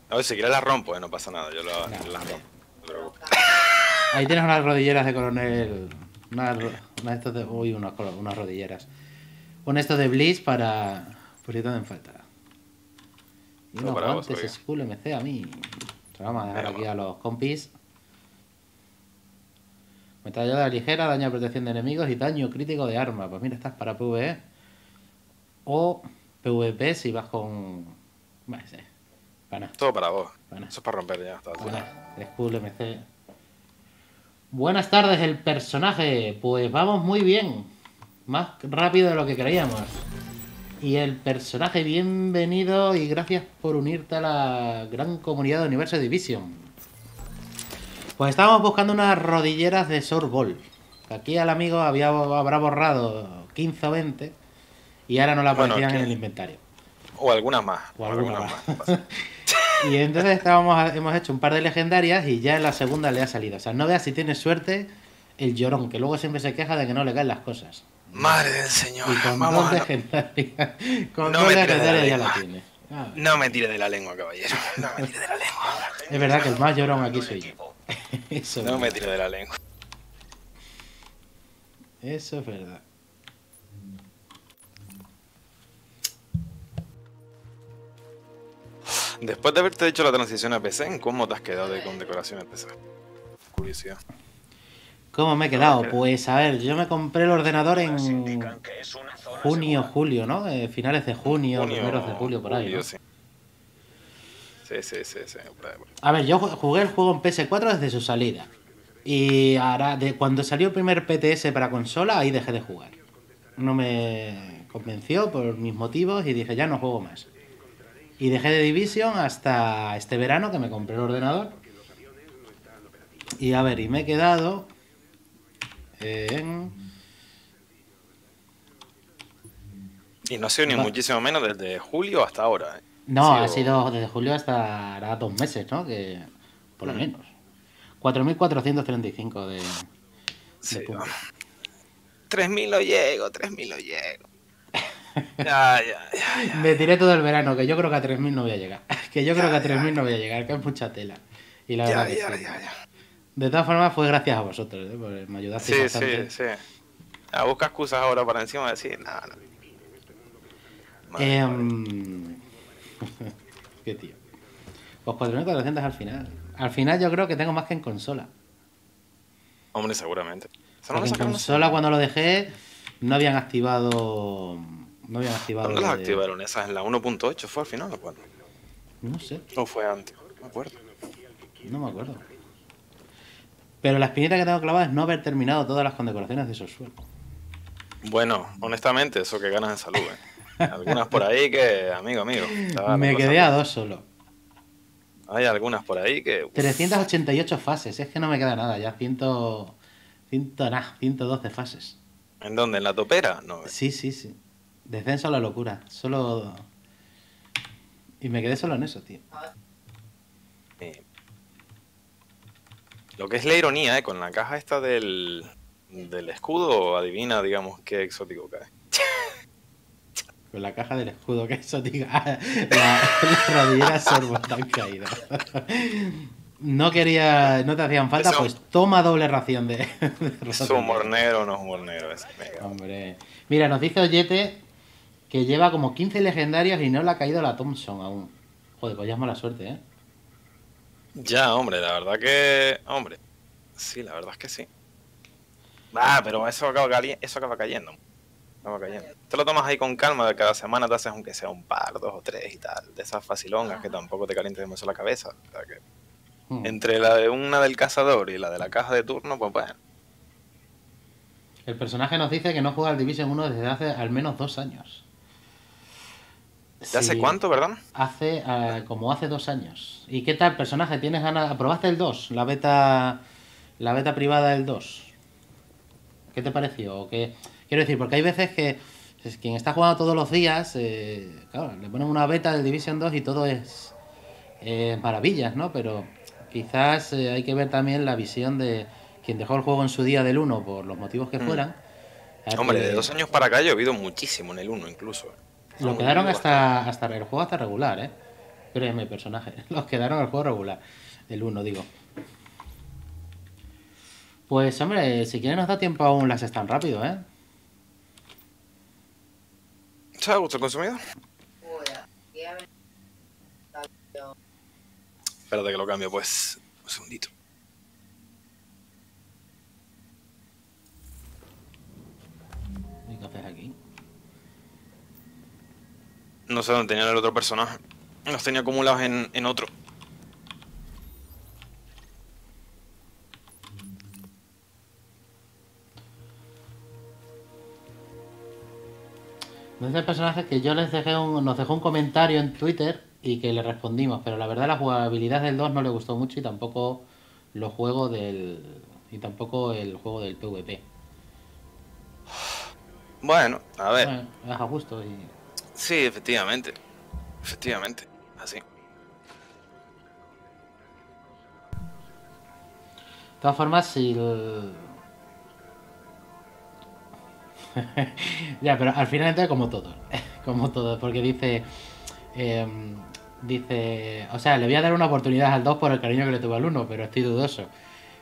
A ver, si quieres las rompo, eh, no pasa nada. Yo las no, la rompo. Pero... Ahí tienes unas rodilleras de coronel. Unas una estos de. Uy, unas, unas rodilleras. Un esto de Blitz para. Por cierto, en falta. Y unos no guantes vos, School M C a mí. Vamos a dejar aquí a los compis. Metallada ligera, daño a protección de enemigos y daño crítico de arma. Pues mira, estás para PvE. O PvP si vas con... Bueno, sí. Pana. Todo para vos. Pana. Eso es para romper ya. School M C. Buenas tardes, el personaje. Pues vamos muy bien. Más rápido de lo que creíamos. Y el personaje, bienvenido y gracias por unirte a la gran comunidad de Universo de División. Pues estábamos buscando unas rodilleras de Sorbol. Aquí al amigo había, habrá borrado quince o veinte y ahora no la aparecían bueno, en el inventario. O alguna más. O alguna, alguna más. más. Y entonces estábamos, hemos hecho un par de legendarias y ya en la segunda le ha salido. O sea, no veas si tiene suerte el llorón, que luego siempre se queja de que no le caen las cosas. Madre del señor. Y con Vamos dos legendarias, con no dos legendarias ya la tiene. No me tire de la lengua, caballero. No me tire de la lengua. Es verdad que el más llorón aquí soy yo. Eso no me tire de la lengua. Eso es verdad. Después de haberte hecho la transición a P C, ¿cómo te has quedado de condecoración a P C? Curiosidad. ¿Cómo me he quedado? Pues a ver, yo me compré el ordenador en junio, julio, ¿no? Eh, finales de junio, junio, primeros de julio, por ahí. Julio, ¿no? Sí. Sí, sí, sí, sí. A ver, yo jugué el juego en P S cuatro desde su salida. Y ahora, de cuando salió el primer P T S para consola, ahí dejé de jugar. No me convenció por mis motivos y dije, ya no juego más. Y dejé de División hasta este verano que me compré el ordenador. Y a ver, y me he quedado en... Y no ha sido ni Va. muchísimo menos desde julio hasta ahora, ¿eh? No, ha sido... ha sido desde julio hasta ahora dos meses, ¿no? Que por lo menos. cuatro mil cuatrocientos treinta y cinco de... de sí, no. tres mil lo llego, tres mil lo llego. Ya, ya, ya, ya. Me tiré todo el verano, que yo creo que a tres mil no voy a llegar. Que yo ya, creo que a tres mil no voy a llegar, que es mucha tela. Y la ya, verdad ya, que ya, ya. De todas formas fue gracias a vosotros, ¿eh? Porque me ayudasteis sí, bastante. Sí, sí, ah, busca excusas ahora para encima de decir, nada, no. Madre, eh, madre. Qué tío. Pues cuatro mil cuatrocientos al final. Al final yo creo que tengo más que en consola. Hombre, seguramente. No en consola cuando lo dejé no habían activado... No habían activado... ¿Dónde las de... activaron esas? ¿En la uno punto ocho fue al final o cuándo? No sé. ¿O fue antes? No me acuerdo. No me acuerdo. Pero la espinita que tengo clavada es no haber terminado todas las condecoraciones de esos sueldos. Bueno, honestamente, eso que ganas en salud, ¿eh? Algunas por ahí que, amigo, amigo. Me quedé a dos solo. Hay algunas por ahí que... Uf. trescientas ochenta y ocho fases, es que no me queda nada, ya ciento, ciento, nah, ciento doce fases. ¿En dónde? ¿En la topera? No. Sí, sí, sí. Descenso a la locura, solo... Y me quedé solo en eso, tío. Eh. Lo que es la ironía, ¿eh? Con la caja esta del, del escudo, adivina, digamos, qué exótico cae. Con la caja del escudo, que eso diga. Ah, la, la rodillera Sorbotán caída. No quería. No te hacían falta, eso, pues toma doble ración de. de es un mornero, no es un mornero. Ese, hombre. Mira, nos dice Jojete que lleva como quince legendarias y no le ha caído la Thompson aún. Joder, pues ya es mala suerte, ¿eh? Ya, hombre, la verdad que. Hombre. Sí, la verdad es que sí. Ah, pero eso acaba, cali... eso acaba cayendo. Te lo tomas ahí con calma, de cada semana te haces aunque sea un par, dos o tres y tal, de esas facilongas que tampoco te calientes demasiado la cabeza. O sea que hmm. Entre la de una del cazador y la de la caja de turno, pues bueno. El personaje nos dice que no juega al Division uno desde hace al menos dos años. ¿De sí, hace cuánto, perdón? Hace uh, como hace dos años. ¿Y qué tal personaje? ¿Tienes ganas? ¿Probaste el dos? La beta, la beta privada del dos. ¿Qué te pareció? ¿O qué...? Quiero decir, porque hay veces que es quien está jugando todos los días, eh, claro, le ponen una beta del Division dos y todo es eh, maravillas, ¿no? Pero quizás eh, hay que ver también la visión de quien dejó el juego en su día del uno por los motivos que fueran. Mm. Hombre, que, de dos años para acá yo he oído muchísimo en el uno incluso. Lo quedaron hasta, hasta el juego hasta regular, ¿eh? Créeme, personaje. Los quedaron al juego regular, el uno, digo. Pues, hombre, si quieres nos da tiempo aún las están rápido, ¿eh? ¿Te ha gustado el consumido? Espérate que lo cambio, pues. Un segundito. ¿Qué haces aquí? No sé dónde tenía el otro personaje. Los tenía acumulados en, en otro. Entonces, personajes que yo les dejé un, nos dejó un comentario en Twitter y que le respondimos, pero la verdad la jugabilidad del dos no le gustó mucho y tampoco los juegos del... y tampoco el juego del P V P. Bueno, a ver... Bueno, me deja justo y... Sí, efectivamente. Efectivamente, así. De todas formas, si... El... ya, pero al final entra como todo. Como todo, porque dice... Eh, dice... O sea, le voy a dar una oportunidad al dos por el cariño que le tuve al uno, pero estoy dudoso.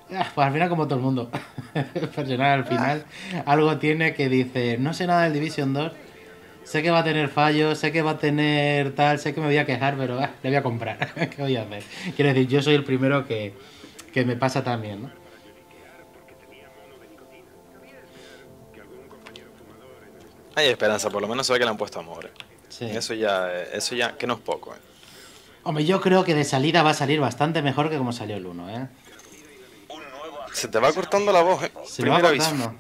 Pues al final, como todo el mundo. El personal al final algo tiene que dice... No sé nada del Division dos. Sé que va a tener fallos, sé que va a tener tal, sé que me voy a quejar, pero ah, le voy a comprar. ¿Qué voy a hacer? Quiero decir, yo soy el primero que... que me pasa también, ¿no? Hay esperanza, por lo menos se ve que le han puesto amor, ¿eh? Sí. Eso ya, eso ya, que no es poco, ¿eh? Hombre, yo creo que de salida va a salir bastante mejor que como salió el uno, ¿eh? Se te va cortando la voz, ¿eh? Se te va cortando.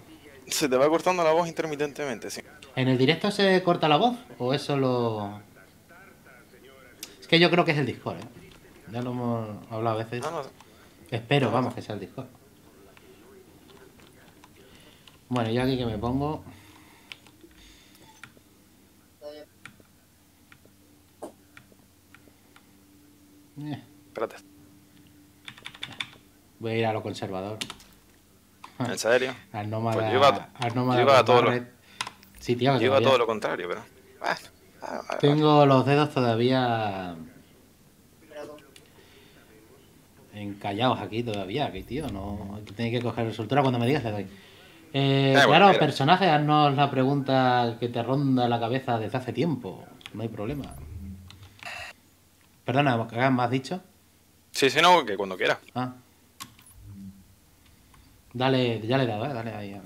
Se te va cortando la voz intermitentemente, sí. ¿En el directo se corta la voz? ¿O eso lo...? Es que yo creo que es el Discord, ¿eh? Ya lo hemos hablado a veces. No, no. Espero, vamos, que sea el Discord. Bueno, yo aquí que me pongo. Eh. Espérate. Voy a ir a lo conservador. ¿En serio? Al nómada. Pues yo iba a, nómada yo iba a todo lo... Sí, tío, yo iba a todo lo contrario, pero... Bueno, a, a, a, tengo los dedos todavía... encallados aquí todavía, aquí tío, no tenéis que coger soltura cuando me digas le doy. Eh, eh, claro, bueno, personaje, haznos la pregunta que te ronda la cabeza desde hace tiempo, no hay problema. Perdona, ¿me has dicho? Sí, sí, no, que cuando quieras. Ah. Dale, ya le he dado, ¿eh? Dale ahí.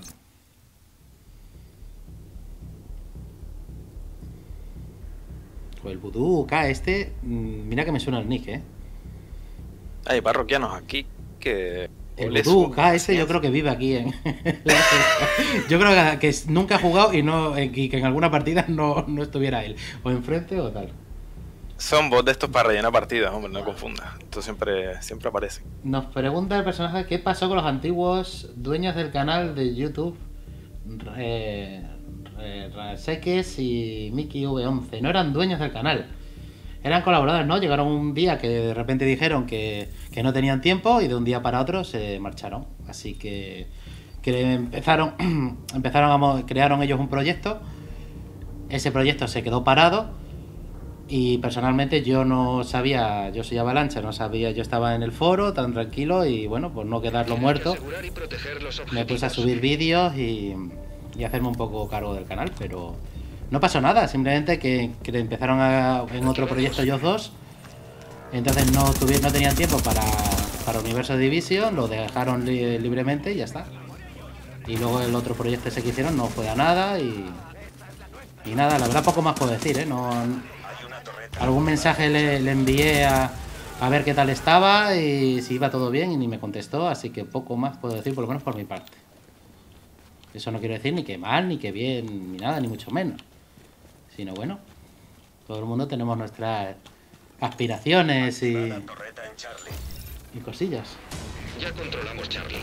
O el Vudú K este, mira que me suena el nick, ¿eh? Hay parroquianos aquí que... El Vudú K ese yo creo que vive aquí. En... yo creo que nunca ha jugado y, no, y que en alguna partida no, no estuviera él. O enfrente o tal. Son bots de estos para rellenar partidas, hombre, no confundas. Esto siempre, siempre aparece. Nos pregunta el personaje qué pasó con los antiguos dueños del canal de YouTube. Eh, eh, Raseques y Mickey V once. No eran dueños del canal. Eran colaboradores, ¿no? Llegaron un día que de repente dijeron que, que no tenían tiempo y de un día para otro se marcharon. Así que, que empezaron, empezaron a, crearon ellos un proyecto. Ese proyecto se quedó parado y personalmente yo no sabía, yo soy Avalancha, no sabía, yo estaba en el foro tan tranquilo y bueno, por no quedarlo muerto, me puse a subir vídeos y, y hacerme un poco cargo del canal, pero... No pasó nada, simplemente que, que empezaron a, en otro proyecto ellos dos. Entonces no, tuvieron, no tenían tiempo para, para Universo de División, lo dejaron li, libremente y ya está. Y luego el otro proyecto ese que hicieron no fue a nada y, y nada, la verdad poco más puedo decir, ¿eh? No, algún mensaje le, le envié a, a ver qué tal estaba y si iba todo bien y ni me contestó, así que poco más puedo decir, por lo menos por mi parte. Eso no quiero decir ni que mal, ni que bien, ni nada, ni mucho menos. Sino bueno, todo el mundo tenemos nuestras aspiraciones y, y cosillas. Ya controlamos Charlie.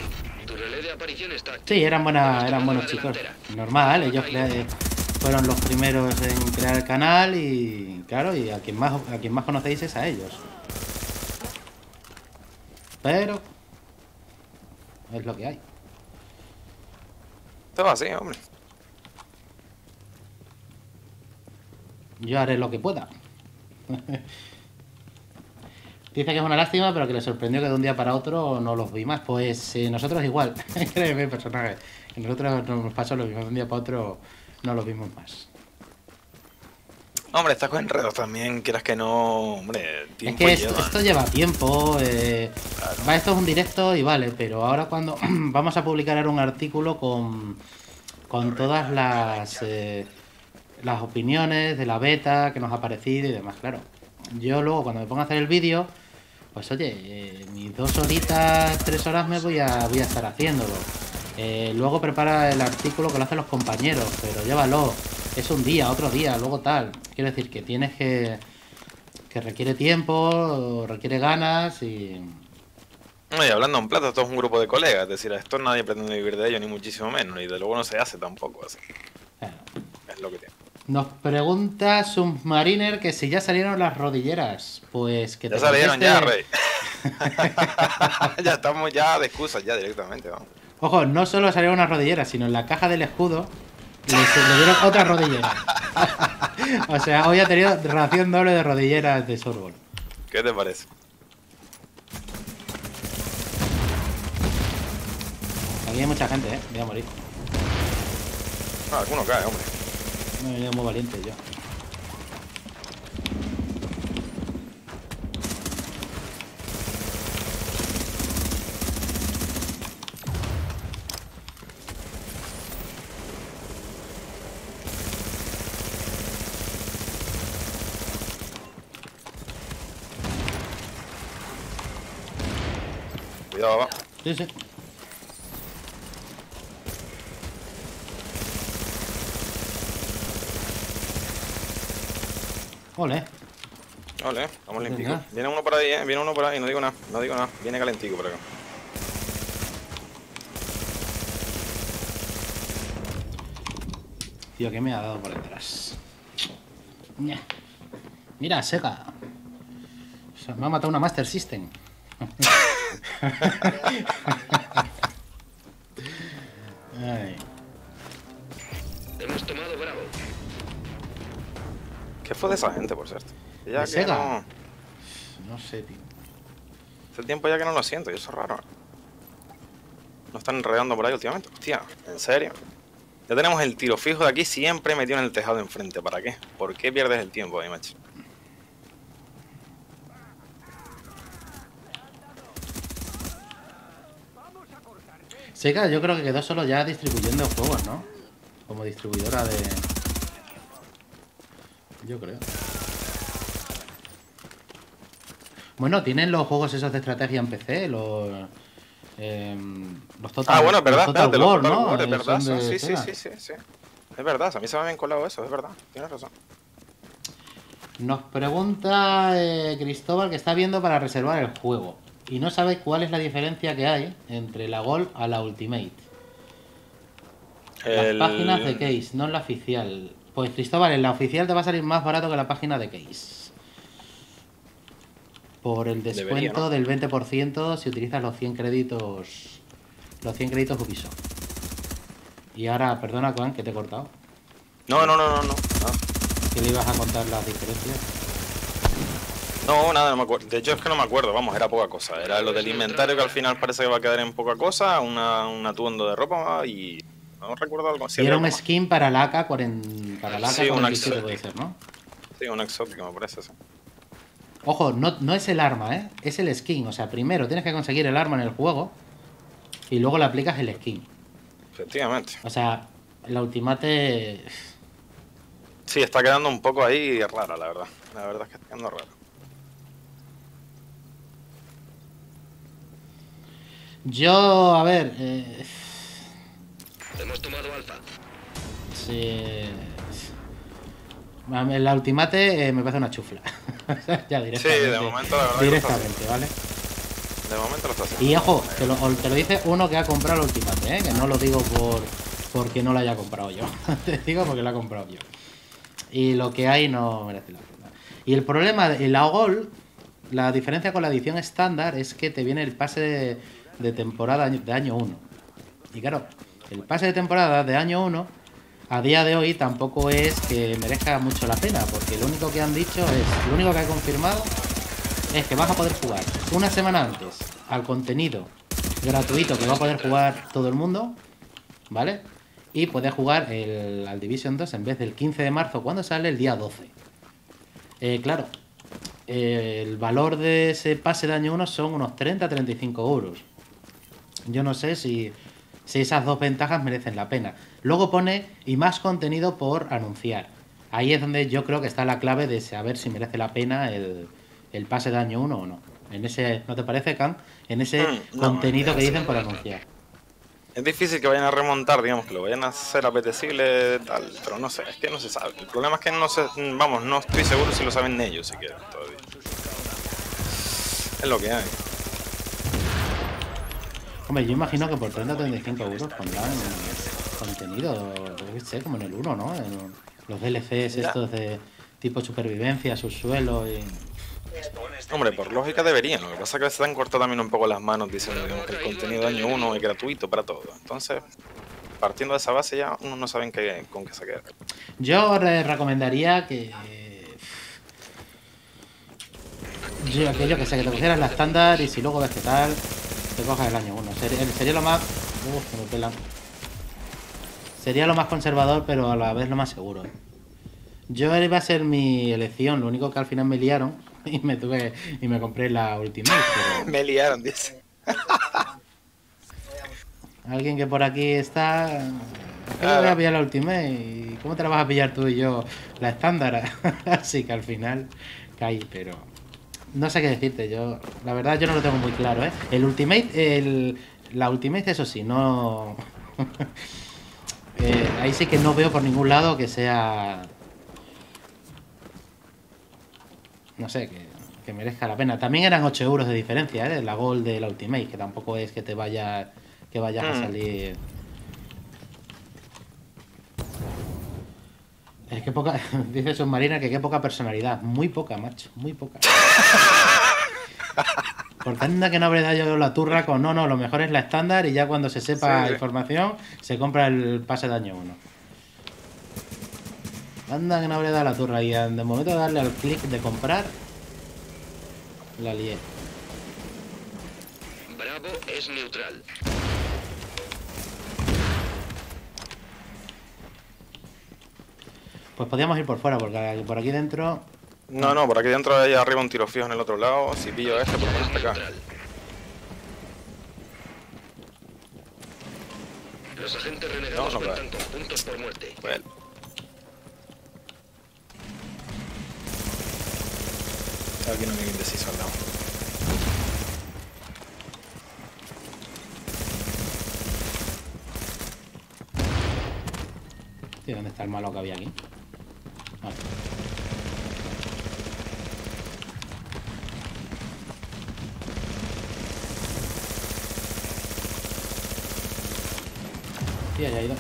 Tu relé de aparición está activo. Sí, eran, buena, eran buenos chicos. Normal, ellos cre fueron los primeros en crear el canal y claro, y a quien más, a quien más conocéis es a ellos. Pero es lo que hay. Estaba así, hombre. Yo haré lo que pueda. Dice que es una lástima, pero que le sorprendió que de un día para otro no los vi más. Pues eh, nosotros igual, créeme, personaje. Nosotros nos pasó lo mismo, de un día para otro no los vimos más. Hombre, estás con enredos también, quieras que no... Hombre, es que esto lleva, esto lleva tiempo, eh, claro. Va, esto es un directo y vale, pero ahora cuando vamos a publicar ahora un artículo con, con todas las... Eh, las opiniones de la beta que nos ha parecido y demás, claro. Yo luego cuando me ponga a hacer el vídeo, pues oye, eh, mis dos horitas, tres horas me voy a, voy a estar haciéndolo. Eh, luego prepara el artículo que lo hacen los compañeros, pero llévalo. Es un día, otro día, luego tal. Quiero decir que tienes que... que requiere tiempo, requiere ganas y... No, y hablando en plata, esto es un grupo de colegas, es decir, a esto nadie pretende vivir de ello, ni muchísimo menos, y de lo bueno se hace tampoco, así. Claro. Es lo que tiene. Nos pregunta Submariner que si ya salieron las rodilleras, pues que... Ya te salieron conteste... ya, Rey. Ya estamos ya de excusas, ya directamente, vamos. Ojo, no solo salieron unas rodilleras, sino en la caja del escudo le, le dieron otra rodillera. O sea, hoy ha tenido ración doble de rodilleras de Sorbol. ¿Qué te parece? Aquí hay mucha gente, eh. Voy a morir. Ah, alguno cae, hombre. Me he venido muy valiente yo. Cuidado, va. Sí, sí. Ole. Ole, estamos limpios. Viene uno por ahí, eh. Viene uno por ahí, no digo nada, no digo nada. Viene calentico por acá. Tío, ¿qué me ha dado por detrás? Mira, seca. O sea, me ha matado una Master System. Ay. Hemos tomado Bravo. ¿Qué fue de esa gente, por cierto? Ya que no... no sé, tío. Hace tiempo ya que no lo siento y eso es raro. Nos están enredando por ahí últimamente. Hostia, ¿en serio? Ya tenemos el tiro fijo de aquí siempre metido en el tejado de enfrente. ¿Para qué? ¿Por qué pierdes el tiempo ahí, macho? Seca, yo creo que quedó solo ya distribuyendo juegos, ¿no? Como distribuidora de... Yo creo. Bueno, tienen los juegos esos de estrategia en P C, los... Eh, los Total, ah, bueno, es verdad, los Total espérate, War, los Total ¿no? War, es verdad, son sí, sí, sí, sí, sí. Es verdad, a mí se me ha bien colado eso, es verdad, tienes razón. Nos pregunta eh, Cristóbal que está viendo para reservar el juego y no sabe cuál es la diferencia que hay entre la Gold a la Ultimate. Las el... páginas de Case, no la oficial. Pues Cristóbal, en la oficial te va a salir más barato que la página de Case. Por el descuento Debería, ¿no? del veinte por ciento si utilizas los cien créditos. Los cien créditos Ubisoft. Y ahora, perdona, Juan, que te he cortado. No, no, no, no, no. Ah. ¿Qué le ibas a contar las diferencias? No, nada, no me acuerdo. De hecho, es que no me acuerdo, vamos, era poca cosa. Era lo del inventario que al final parece que va a quedar en poca cosa, una, un atuendo de ropa y... No recuerdo algo así. Era un skin para la A K cuarenta. Para la A K cuarenta, sí, un exótico puede ser, ¿no? Sí, un exótico, me parece eso. Ojo, no, no es el arma, ¿eh? Es el skin. O sea, primero tienes que conseguir el arma en el juego y luego le aplicas el skin. Efectivamente. O sea, la Ultimate... Sí, está quedando un poco ahí rara, la verdad. La verdad es que está quedando rara. Yo, a ver... Eh... Hemos tomado alfa. Sí. La Ultimate eh, me parece una chufla. Ya directamente. Sí, de momento la verdad. Directamente, ¿vale? De momento lo está haciendo. Y ojo, te lo, te lo dice uno que ha comprado la Ultimate, ¿eh? Que no lo digo por porque no la haya comprado yo. Te digo porque la he comprado yo. Y lo que hay no merece la pena. Y el problema de la Gol, la diferencia con la edición estándar es que te viene el pase de, de temporada de año uno. Y claro. El pase de temporada de año uno a día de hoy tampoco es que merezca mucho la pena, porque lo único que han dicho es, lo único que ha confirmado es que vas a poder jugar una semana antes al contenido gratuito que va a poder jugar todo el mundo, ¿vale? Y puedes jugar el, al División dos en vez del quince de marzo, cuando sale el día doce. Eh, claro, eh, el valor de ese pase de año uno son unos treinta a treinta y cinco euros. Yo no sé si... Si esas dos ventajas merecen la pena. Luego pone, y más contenido por anunciar. Ahí es donde yo creo que está la clave de saber si merece la pena el, el pase de año uno o no. En ese, ¿no te parece, Can? En ese mm, no, contenido que dicen por anunciar. Es difícil que vayan a remontar, digamos, que lo vayan a hacer apetecible, tal, pero no sé, es que no se sabe. El problema es que no sé, vamos, no estoy seguro si lo saben ellos siquiera todavía. Es lo que hay. Hombre, yo imagino que por treinta a treinta y cinco euros pondrán contenido, yo sé, como en el uno, ¿no? En los D L Cs estos de tipo supervivencia, subsuelo y... Hombre, por lógica deberían, lo que pasa es que se han cortado también un poco las manos diciendo que el contenido de año uno es gratuito para todo. Entonces, partiendo de esa base ya uno no sabe en qué, con qué se queda. Yo les recomendaría que... Yo aquello que sé, que te pusieras la estándar y si luego ves qué tal, te cojas el año uno. Sería, sería lo más... Uf, me pelan. Sería lo más conservador, pero a la vez lo más seguro. Yo iba a ser mi elección, lo único que al final me liaron y me tuve y me compré la Ultimate. Pero... me liaron, dice. Alguien que por aquí está... ¿Qué me voy a pillar la Ultimate? ¿Y cómo te la vas a pillar tú y yo la estándar? Así que al final caí, pero... No sé qué decirte, yo... La verdad yo no lo tengo muy claro, ¿eh? El Ultimate... El... La Ultimate, eso sí, no... eh, ahí sí que no veo por ningún lado que sea... No sé, que, que merezca la pena. También eran ocho euros de diferencia, ¿eh? La Gold de la Ultimate, que tampoco es que te vaya que vayas mm. a salir... Es que poca... Dice Submariner que qué poca personalidad. Muy poca, macho. Muy poca. Porque anda que no habré dado yo la turra con... No, no, lo mejor es la estándar y ya cuando se sepa sí, información, se compra el pase de año uno. Anda que no habré dado la turra y de momento darle al clic de comprar la lié. Bravo es neutral. Pues podríamos ir por fuera porque por aquí dentro... No, no, por aquí dentro hay arriba un tiro fijo en el otro lado. Si pillo este, por lo menos acá. Los agentes renegados no, no, cuentan con puntos por muerte. Bueno. Aquí no me quedé indeciso al lado. Tío, ¿dónde está el malo que había aquí? Vale. Tío, ya ha ido.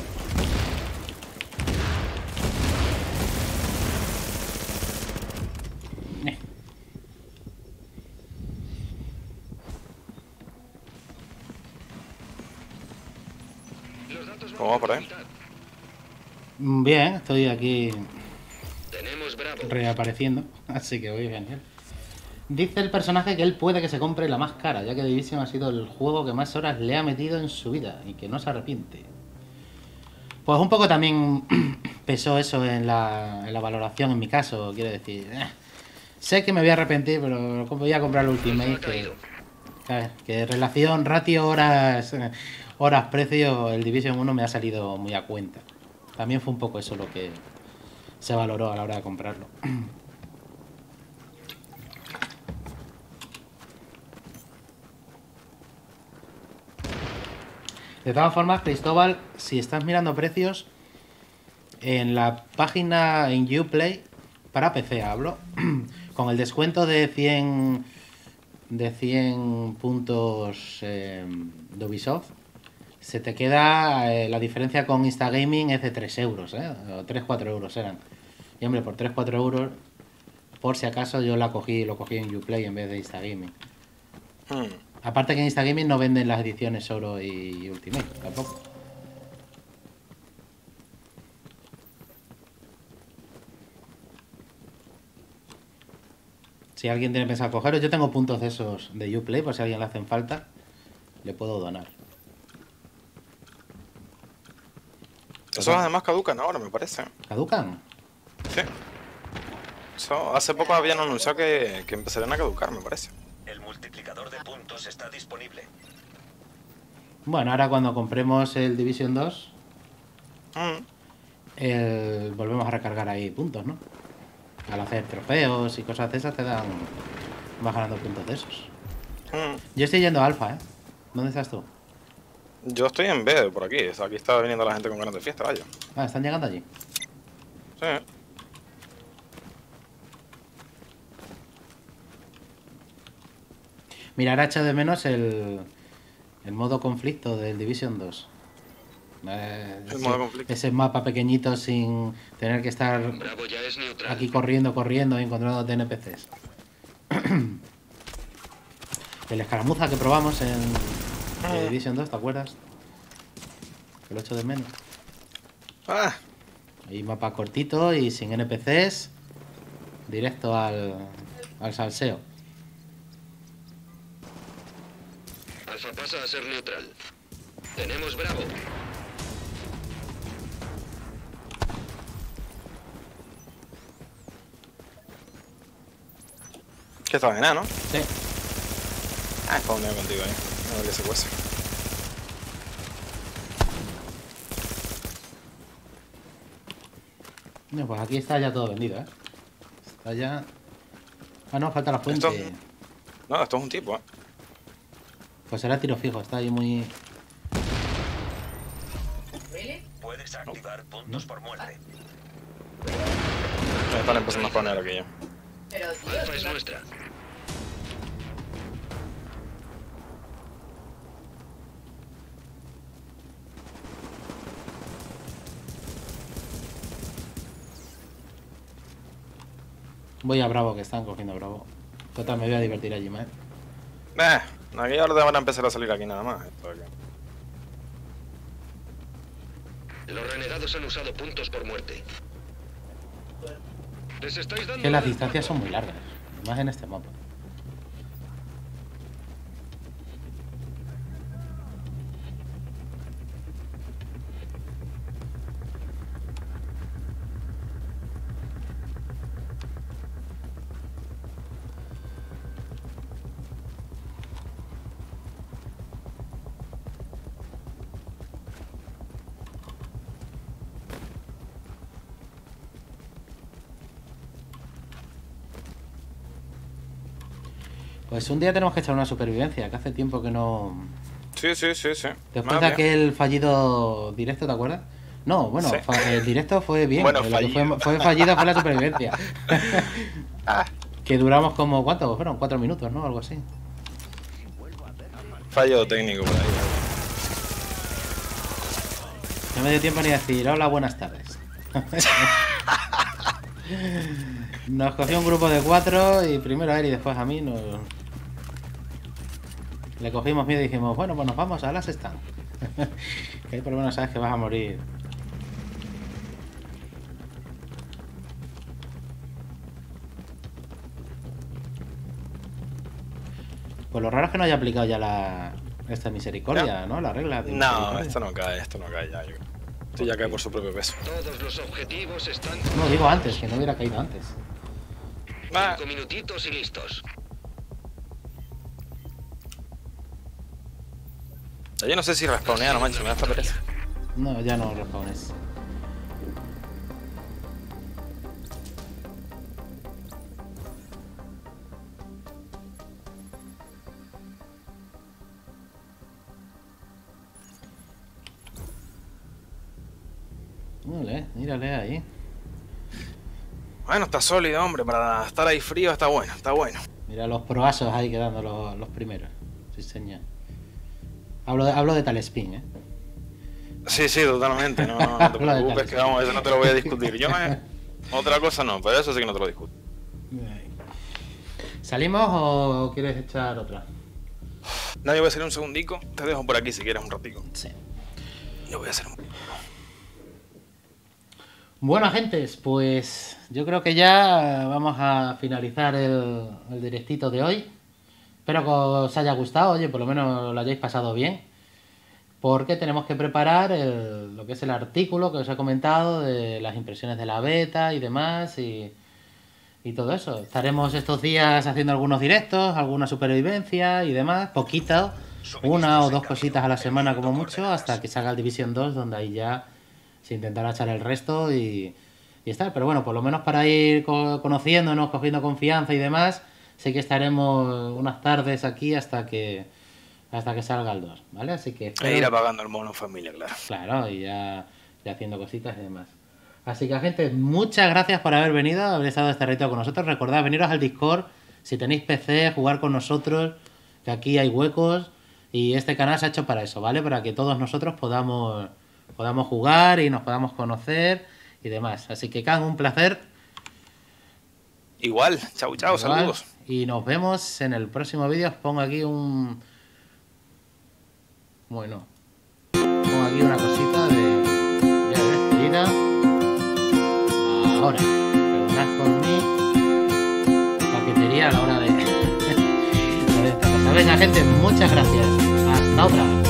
¿Cómo va por ahí? Bien, estoy aquí reapareciendo, así que voy genial. Dice el personaje que él puede que se compre la más cara, ya que División ha sido el juego que más horas le ha metido en su vida y que no se arrepiente. Pues un poco también pesó eso en la, en la valoración en mi caso, quiero decir. Eh, sé que me voy a arrepentir, pero voy a comprar el Ultimate que... A ver, que relación, ratio, horas... Eh, Horas, precio, el Division uno me ha salido muy a cuenta. También fue un poco eso lo que se valoró a la hora de comprarlo. De todas formas, Cristóbal, si estás mirando precios, en la página en Uplay, para P C hablo, con el descuento de cien, de cien puntos eh, de Ubisoft, se te queda eh, la diferencia con Instagaming es de tres euros, ¿eh? O tres a cuatro euros eran. Y hombre, por tres a cuatro euros, por si acaso yo la cogí, lo cogí en Uplay en vez de Instagaming. Mm. Aparte que en Instagaming no venden las ediciones Oro y Ultimate, tampoco. Si alguien tiene pensado cogeros, yo tengo puntos de esos de Uplay, por si a alguien le hacen falta, le puedo donar. Esos además caducan ahora, me parece. ¿Caducan? Sí. Eso, hace poco habían anunciado que, que empezarían a caducar, me parece. El multiplicador de puntos está disponible. Bueno, ahora cuando compremos el Division dos, mm. el, volvemos a recargar ahí puntos, ¿no? Al hacer trofeos y cosas de esas te dan... Vas ganando puntos de esos. Mm. Yo estoy yendo a alfa, ¿eh? ¿Dónde estás tú? Yo estoy en B, por aquí. O sea, aquí está viniendo la gente con ganas de fiesta, vaya. Ah, ¿están llegando allí? Sí. Mira, ahora echo de menos el, El modo conflicto del División dos. Eh, ese, ese mapa pequeñito sin tener que estar Bravo, ya es neutral. Aquí corriendo, corriendo y encontrando N P Cs. El escaramuza que probamos en ah. eh, División dos, ¿te acuerdas? Que lo echo de menos. Ah. Y mapa cortito y sin N P Cs. Directo al, al salseo. Alfa pasa a ser neutral. Tenemos Bravo. Que estaba en A, ¿no? Sí. Ah, es para contigo, eh. A ver qué se cuece. No, pues aquí está ya todo vendido, eh. Está ya. Ah, no, falta la fuente. Esto... No, esto es un tipo, eh. Pues será tiro fijo, está ahí muy. Puedes activar puntos por muerte. Me están empezando a poner aquí ya. Pero Alfa es nuestra. Voy a Bravo, que están cogiendo Bravo. Total, me voy a divertir allí, ¿eh? Eh, aquí ahora van a empezar a salir aquí nada más. Esto aquí. Los renegados han usado puntos por muerte. Les estáis dando que las distancias son muy largas, más en este mapa. Pues un día tenemos que echar una supervivencia, que hace tiempo que no... Sí, sí, sí, sí. Después Madre de aquel mía. fallido directo, ¿te acuerdas? No, bueno, sí. el directo fue bien. Bueno, fallido. Fue, fue fallido fue la supervivencia. Que duramos como, ¿cuánto? Fueron cuatro minutos, ¿no? Algo así. Fallo técnico por ahí. No me dio tiempo ni a decir, hola, buenas tardes. Nos cogió un grupo de cuatro y primero a él y después a mí nos... Le cogimos miedo y dijimos, bueno, pues nos vamos a las stand. Que ahí por lo menos sabes que vas a morir. Pues lo raro es que no haya aplicado ya la... Esta misericordia, ¿no? ¿no? La regla de No, esto no cae, esto no cae ya. Yo... Esto ya cae por su propio peso. Todos los objetivos están... No, digo antes, que no hubiera caído antes. Va. Cinco minutitos y listos. Yo no sé si respawnean o manches, me da esta pereza. No, ya no respawnes. Mírale, mírale ahí. Bueno, está sólido, hombre, para estar ahí frío está bueno, está bueno. Mira los proasos ahí quedando los, los primeros. Sí, señor. Hablo de, hablo de tal spin, ¿eh? Sí, sí, totalmente. No, no te preocupes, que vamos, eso no te lo voy a discutir. Yo me... Otra cosa no, pero eso sí que no te lo discuto. ¿Salimos o quieres echar otra? No, yo voy a hacer un segundico. Te dejo por aquí si quieres un ratico. Sí. Yo voy a hacer un... Bueno, gentes, pues yo creo que ya vamos a finalizar el, el directito de hoy. Espero que os haya gustado, oye, por lo menos lo hayáis pasado bien, porque tenemos que preparar el, lo que es el artículo que os he comentado de las impresiones de la beta y demás y, y todo eso. Estaremos estos días haciendo algunos directos, alguna supervivencia y demás, poquito, una o dos cositas a la semana como mucho, hasta que salga el División dos, donde ahí ya se intentará echar el resto y, y estar. Pero bueno, por lo menos para ir conociéndonos, cogiendo confianza y demás... Sé que estaremos unas tardes aquí hasta que hasta que salga el dos, ¿vale? Así que... Espero... E ir apagando el mono familia, claro. Claro, y ya, ya haciendo cositas y demás. Así que, gente, muchas gracias por haber venido, haber estado este ratito con nosotros. Recordad, veniros al Discord, si tenéis P C, jugar con nosotros, que aquí hay huecos. Y este canal se ha hecho para eso, ¿vale? Para que todos nosotros podamos, podamos jugar y nos podamos conocer y demás. Así que, Can, un placer. Igual, chao, chao, saludos. Y nos vemos en el próximo vídeo. Os pongo aquí un... Bueno, pongo aquí una cosita de, de despedida. Ahora, perdonad por mi paquetería a la hora de... Venga, gente, muchas gracias. Hasta otra.